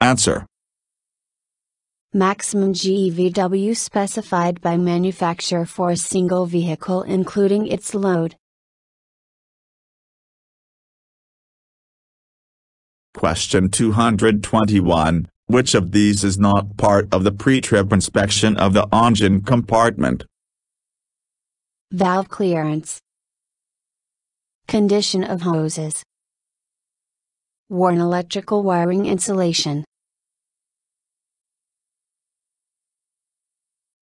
Answer. Maximum GEVW specified by manufacturer for a single vehicle including its load. Question 221. Which of these is not part of the pre-trip inspection of the engine compartment? Valve clearance, condition of hoses, worn electrical wiring insulation.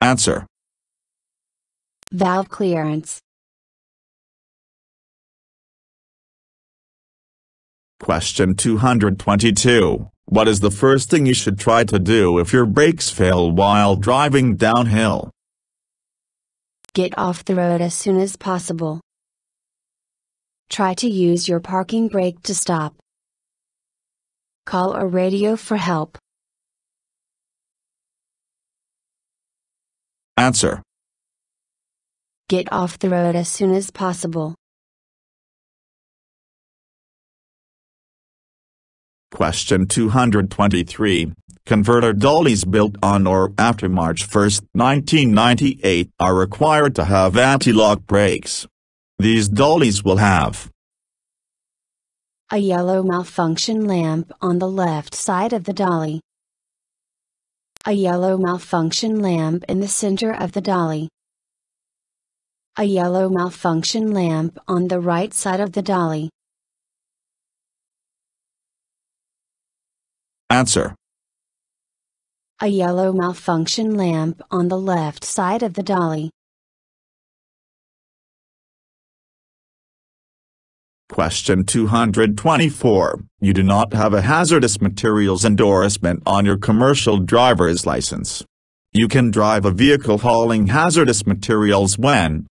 Answer. Valve clearance. Question 222. What is the first thing you should try to do if your brakes fail while driving downhill? Get off the road as soon as possible. Try to use your parking brake to stop. Call or radio for help. Answer. Get off the road as soon as possible. Question 223. Converter dollies built on or after March 1, 1998 are required to have anti-lock brakes. These dollies will have a yellow malfunction lamp on the left side of the dolly, a yellow malfunction lamp in the center of the dolly, a yellow malfunction lamp on the right side of the dolly. Answer. A yellow malfunction lamp on the left side of the dolly. Question 224. You do not have a hazardous materials endorsement on your commercial driver's license. You can drive a vehicle hauling hazardous materials when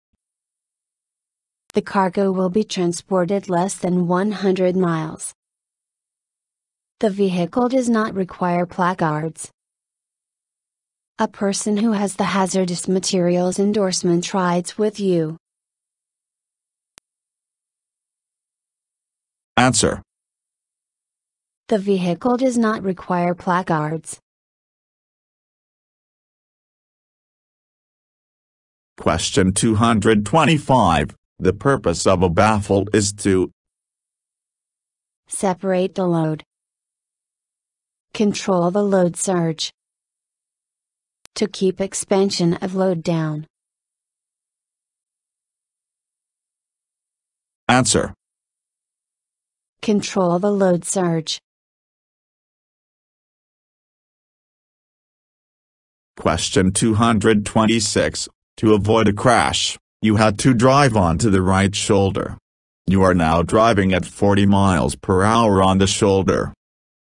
the cargo will be transported less than 100 miles. The vehicle does not require placards. A person who has the hazardous materials endorsement rides with you. Answer. The vehicle does not require placards. Question 225. The purpose of a baffle is to separate the load, control the load surge, to keep expansion of load down. Answer. Control the load surge. Question 226. To avoid a crash, you had to drive onto the right shoulder. You are now driving at 40 miles per hour on the shoulder.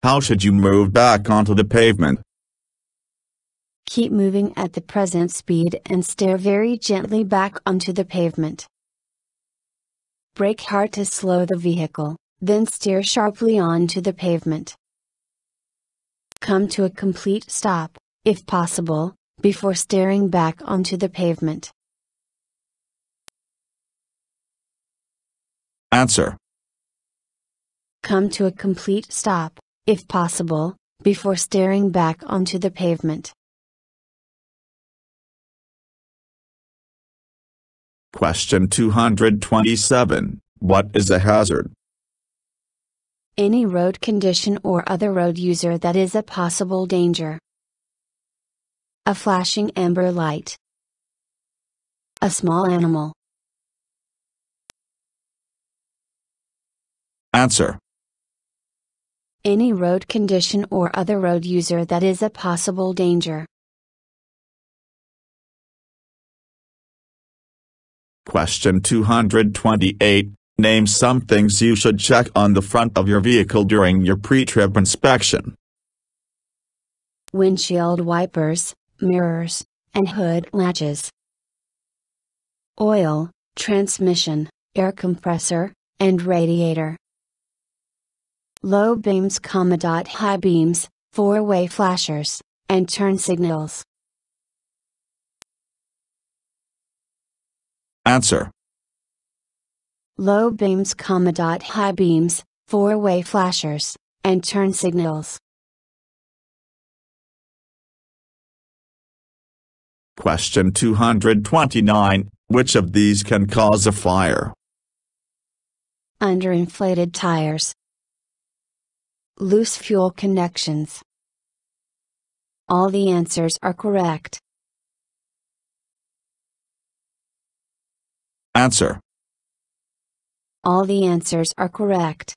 How should you move back onto the pavement? Keep moving at the present speed and steer very gently back onto the pavement. Brake hard to slow the vehicle, then steer sharply onto the pavement. Come to a complete stop, if possible, before steering back onto the pavement. Answer. Come to a complete stop, if possible, before steering back onto the pavement. Question 227. What is a hazard? Any road condition or other road user that is a possible danger. A flashing amber light, a small animal. Answer. Any road condition or other road user that is a possible danger. Question 228. Name some things you should check on the front of your vehicle during your pre-trip inspection. Windshield wipers, mirrors, and hood latches. Oil, transmission, air compressor, and radiator. Low beams, high beams, four-way flashers, and turn signals. Answer. Low beams, high beams, four-way flashers, and turn signals. Question 229, which of these can cause a fire? Underinflated tires. Loose fuel connections. All the answers are correct. Answer. All the answers are correct.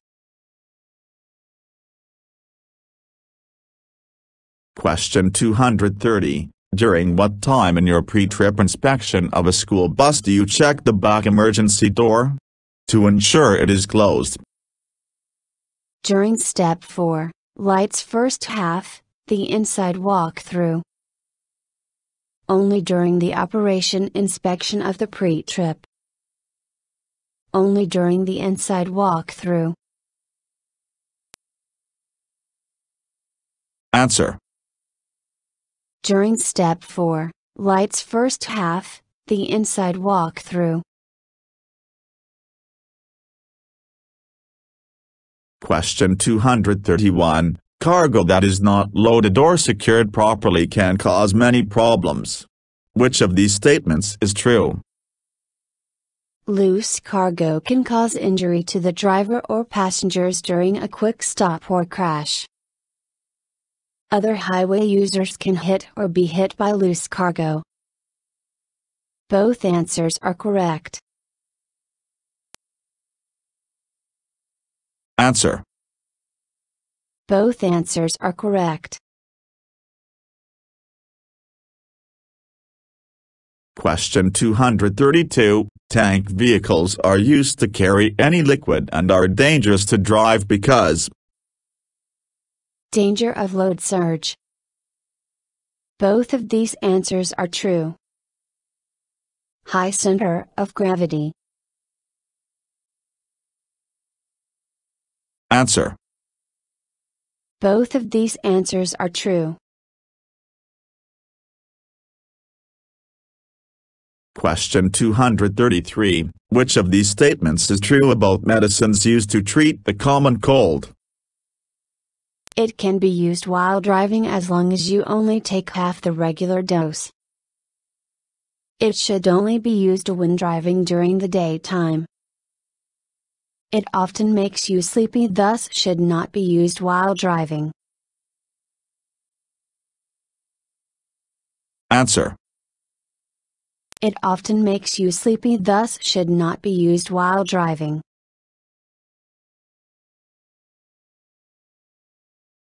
Question 230. During what time in your pre-trip inspection of a school bus do you check the back emergency door to ensure it is closed? During Step 4, Lights First Half, the inside walkthrough. Only during the operation inspection of the pre-trip. Only during the inside walkthrough. Answer. During Step 4, Lights First Half, the inside walkthrough. Question 231. Cargo that is not loaded or secured properly can cause many problems. Which of these statements is true? Loose cargo can cause injury to the driver or passengers during a quick stop or crash. Other highway users can hit or be hit by loose cargo. Both answers are correct. Answer. Both answers are correct. Question 232. Tank vehicles are used to carry any liquid and are dangerous to drive because. Danger of load surge. Both of these answers are true. High center of gravity. Answer. Both of these answers are true. Question 233. Which of these statements is true about medicines used to treat the common cold? It can be used while driving as long as you only take half the regular dose. It should only be used when driving during the daytime. It often makes you sleepy, thus should not be used while driving. Answer. It often makes you sleepy, thus should not be used while driving.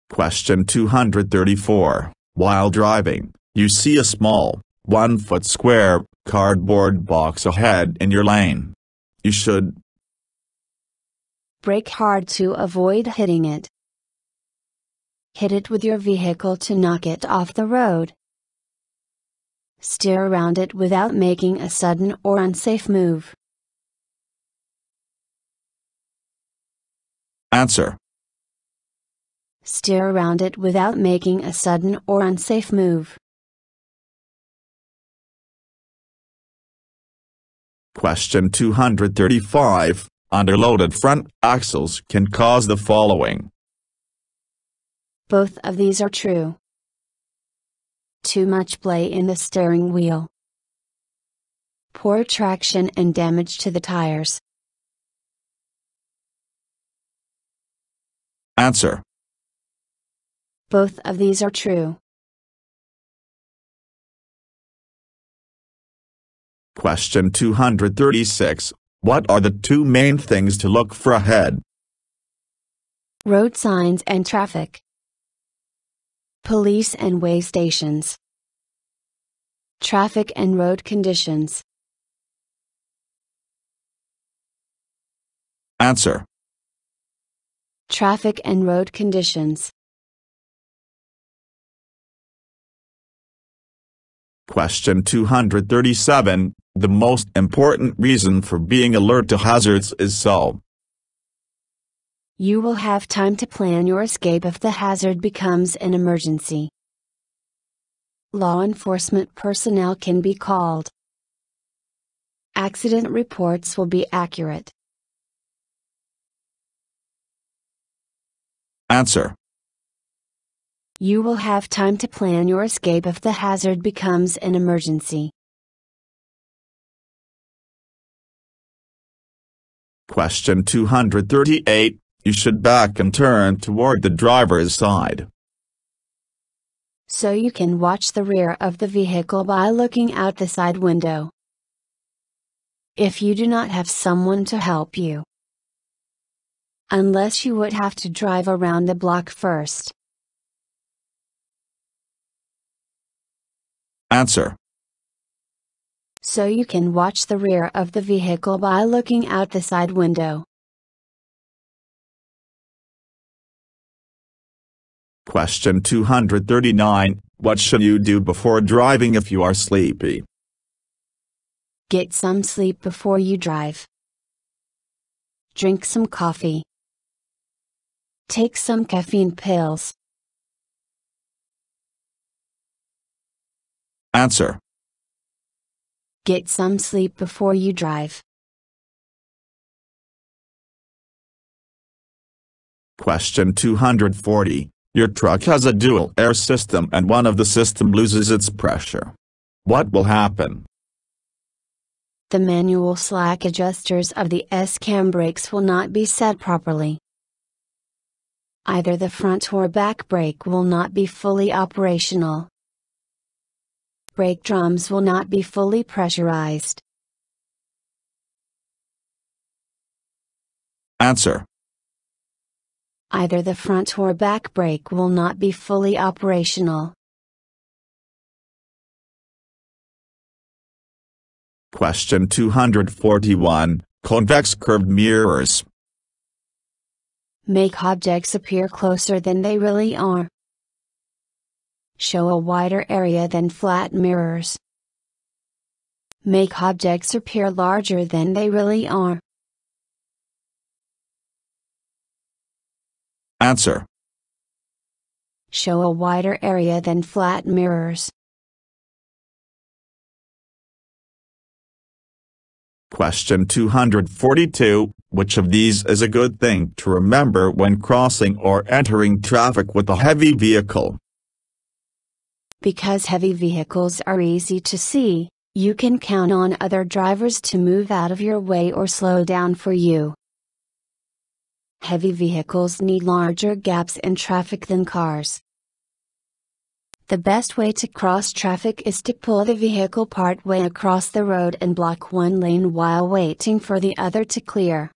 Question 234. While driving, you see a small, 1-foot square, cardboard box ahead in your lane. You should brake hard to avoid hitting it. Hit it with your vehicle to knock it off the road. Steer around it without making a sudden or unsafe move. Answer. Steer around it without making a sudden or unsafe move. Question 235. Underloaded front axles can cause the following. Both of these are true. Too much play in the steering wheel. Poor traction and damage to the tires. Answer. Both of these are true. Question 236. What are the two main things to look for ahead? Road signs and traffic. Police and way stations. Traffic and road conditions. Answer. Traffic and road conditions. Question 237. The most important reason for being alert to hazards is so. You will have time to plan your escape if the hazard becomes an emergency. Law enforcement personnel can be called. Accident reports will be accurate. Answer. You will have time to plan your escape if the hazard becomes an emergency. Question 238. You should back and turn toward the driver's side, so you can watch the rear of the vehicle by looking out the side window, if you do not have someone to help you, unless you would have to drive around the block first. Answer. So you can watch the rear of the vehicle by looking out the side window. Question 239. What should you do before driving if you are sleepy? Get some sleep before you drive. Drink some coffee. Take some caffeine pills. Answer. Get some sleep before you drive. Question 240. Your truck has a dual air system and one of the system loses its pressure. What will happen? The manual slack adjusters of the S-cam brakes will not be set properly. Either the front or back brake will not be fully operational. Brake drums will not be fully pressurized. Answer. Either the front or back brake will not be fully operational. Question 241. Convex curved mirrors make objects appear closer than they really are. Show a wider area than flat mirrors. Make objects appear larger than they really are. Answer. Show a wider area than flat mirrors. Question 242. Which of these is a good thing to remember when crossing or entering traffic with a heavy vehicle? Because heavy vehicles are easy to see, you can count on other drivers to move out of your way or slow down for you. Heavy vehicles need larger gaps in traffic than cars. The best way to cross traffic is to pull the vehicle partway across the road and block one lane while waiting for the other to clear.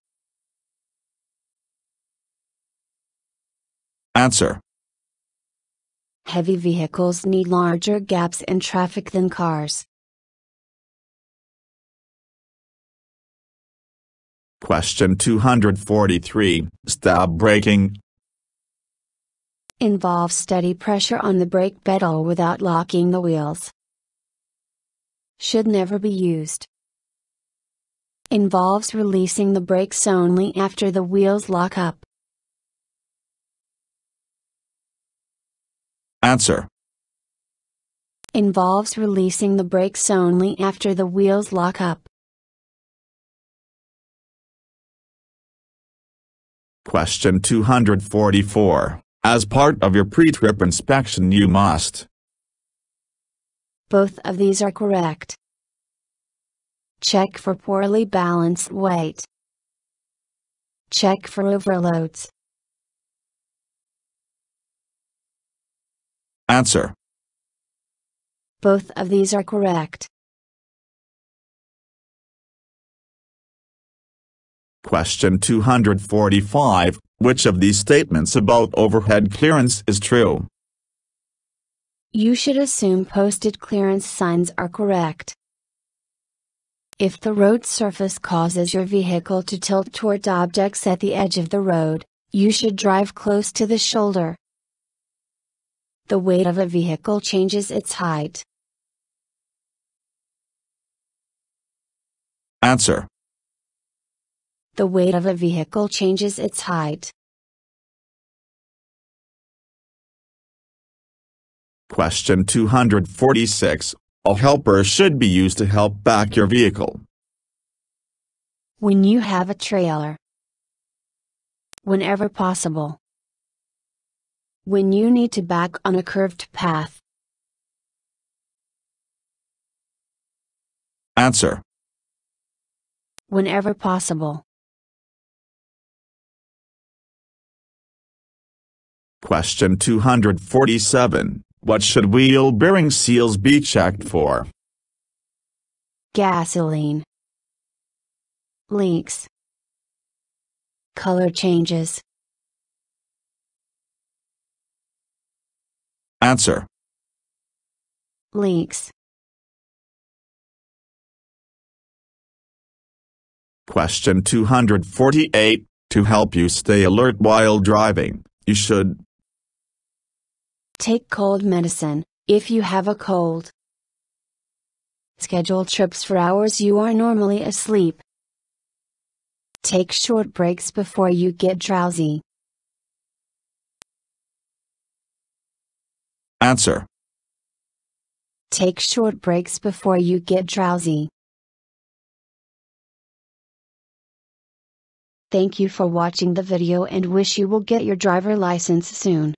Answer. Heavy vehicles need larger gaps in traffic than cars. Question 243. Stop braking involves steady pressure on the brake pedal without locking the wheels. Should never be used. Involves releasing the brakes only after the wheels lock up. Answer. Involves releasing the brakes only after the wheels lock up. Question 244. As part of your pre-trip inspection you must. Both of these are correct. Check for poorly balanced weight. Check for overloads. Answer. Both of these are correct. Question 245. Which of these statements about overhead clearance is true? You should assume posted clearance signs are correct. If the road surface causes your vehicle to tilt toward objects at the edge of the road, you should drive close to the shoulder. The weight of a vehicle changes its height. Answer. The weight of a vehicle changes its height. Question 246. A helper should be used to help back your vehicle. When you have a trailer. Whenever possible. When you need to back on a curved path. Answer. Whenever possible. Question 247. What should wheel bearing seals be checked for? Gasoline. Leaks. Color changes. Answer. Leaks. Question 248. To help you stay alert while driving, you should take cold medicine, if you have a cold. Schedule trips for hours you are normally asleep. Take short breaks before you get drowsy. Answer. Take short breaks before you get drowsy. Thank you for watching the video and wish you will get your driver license soon.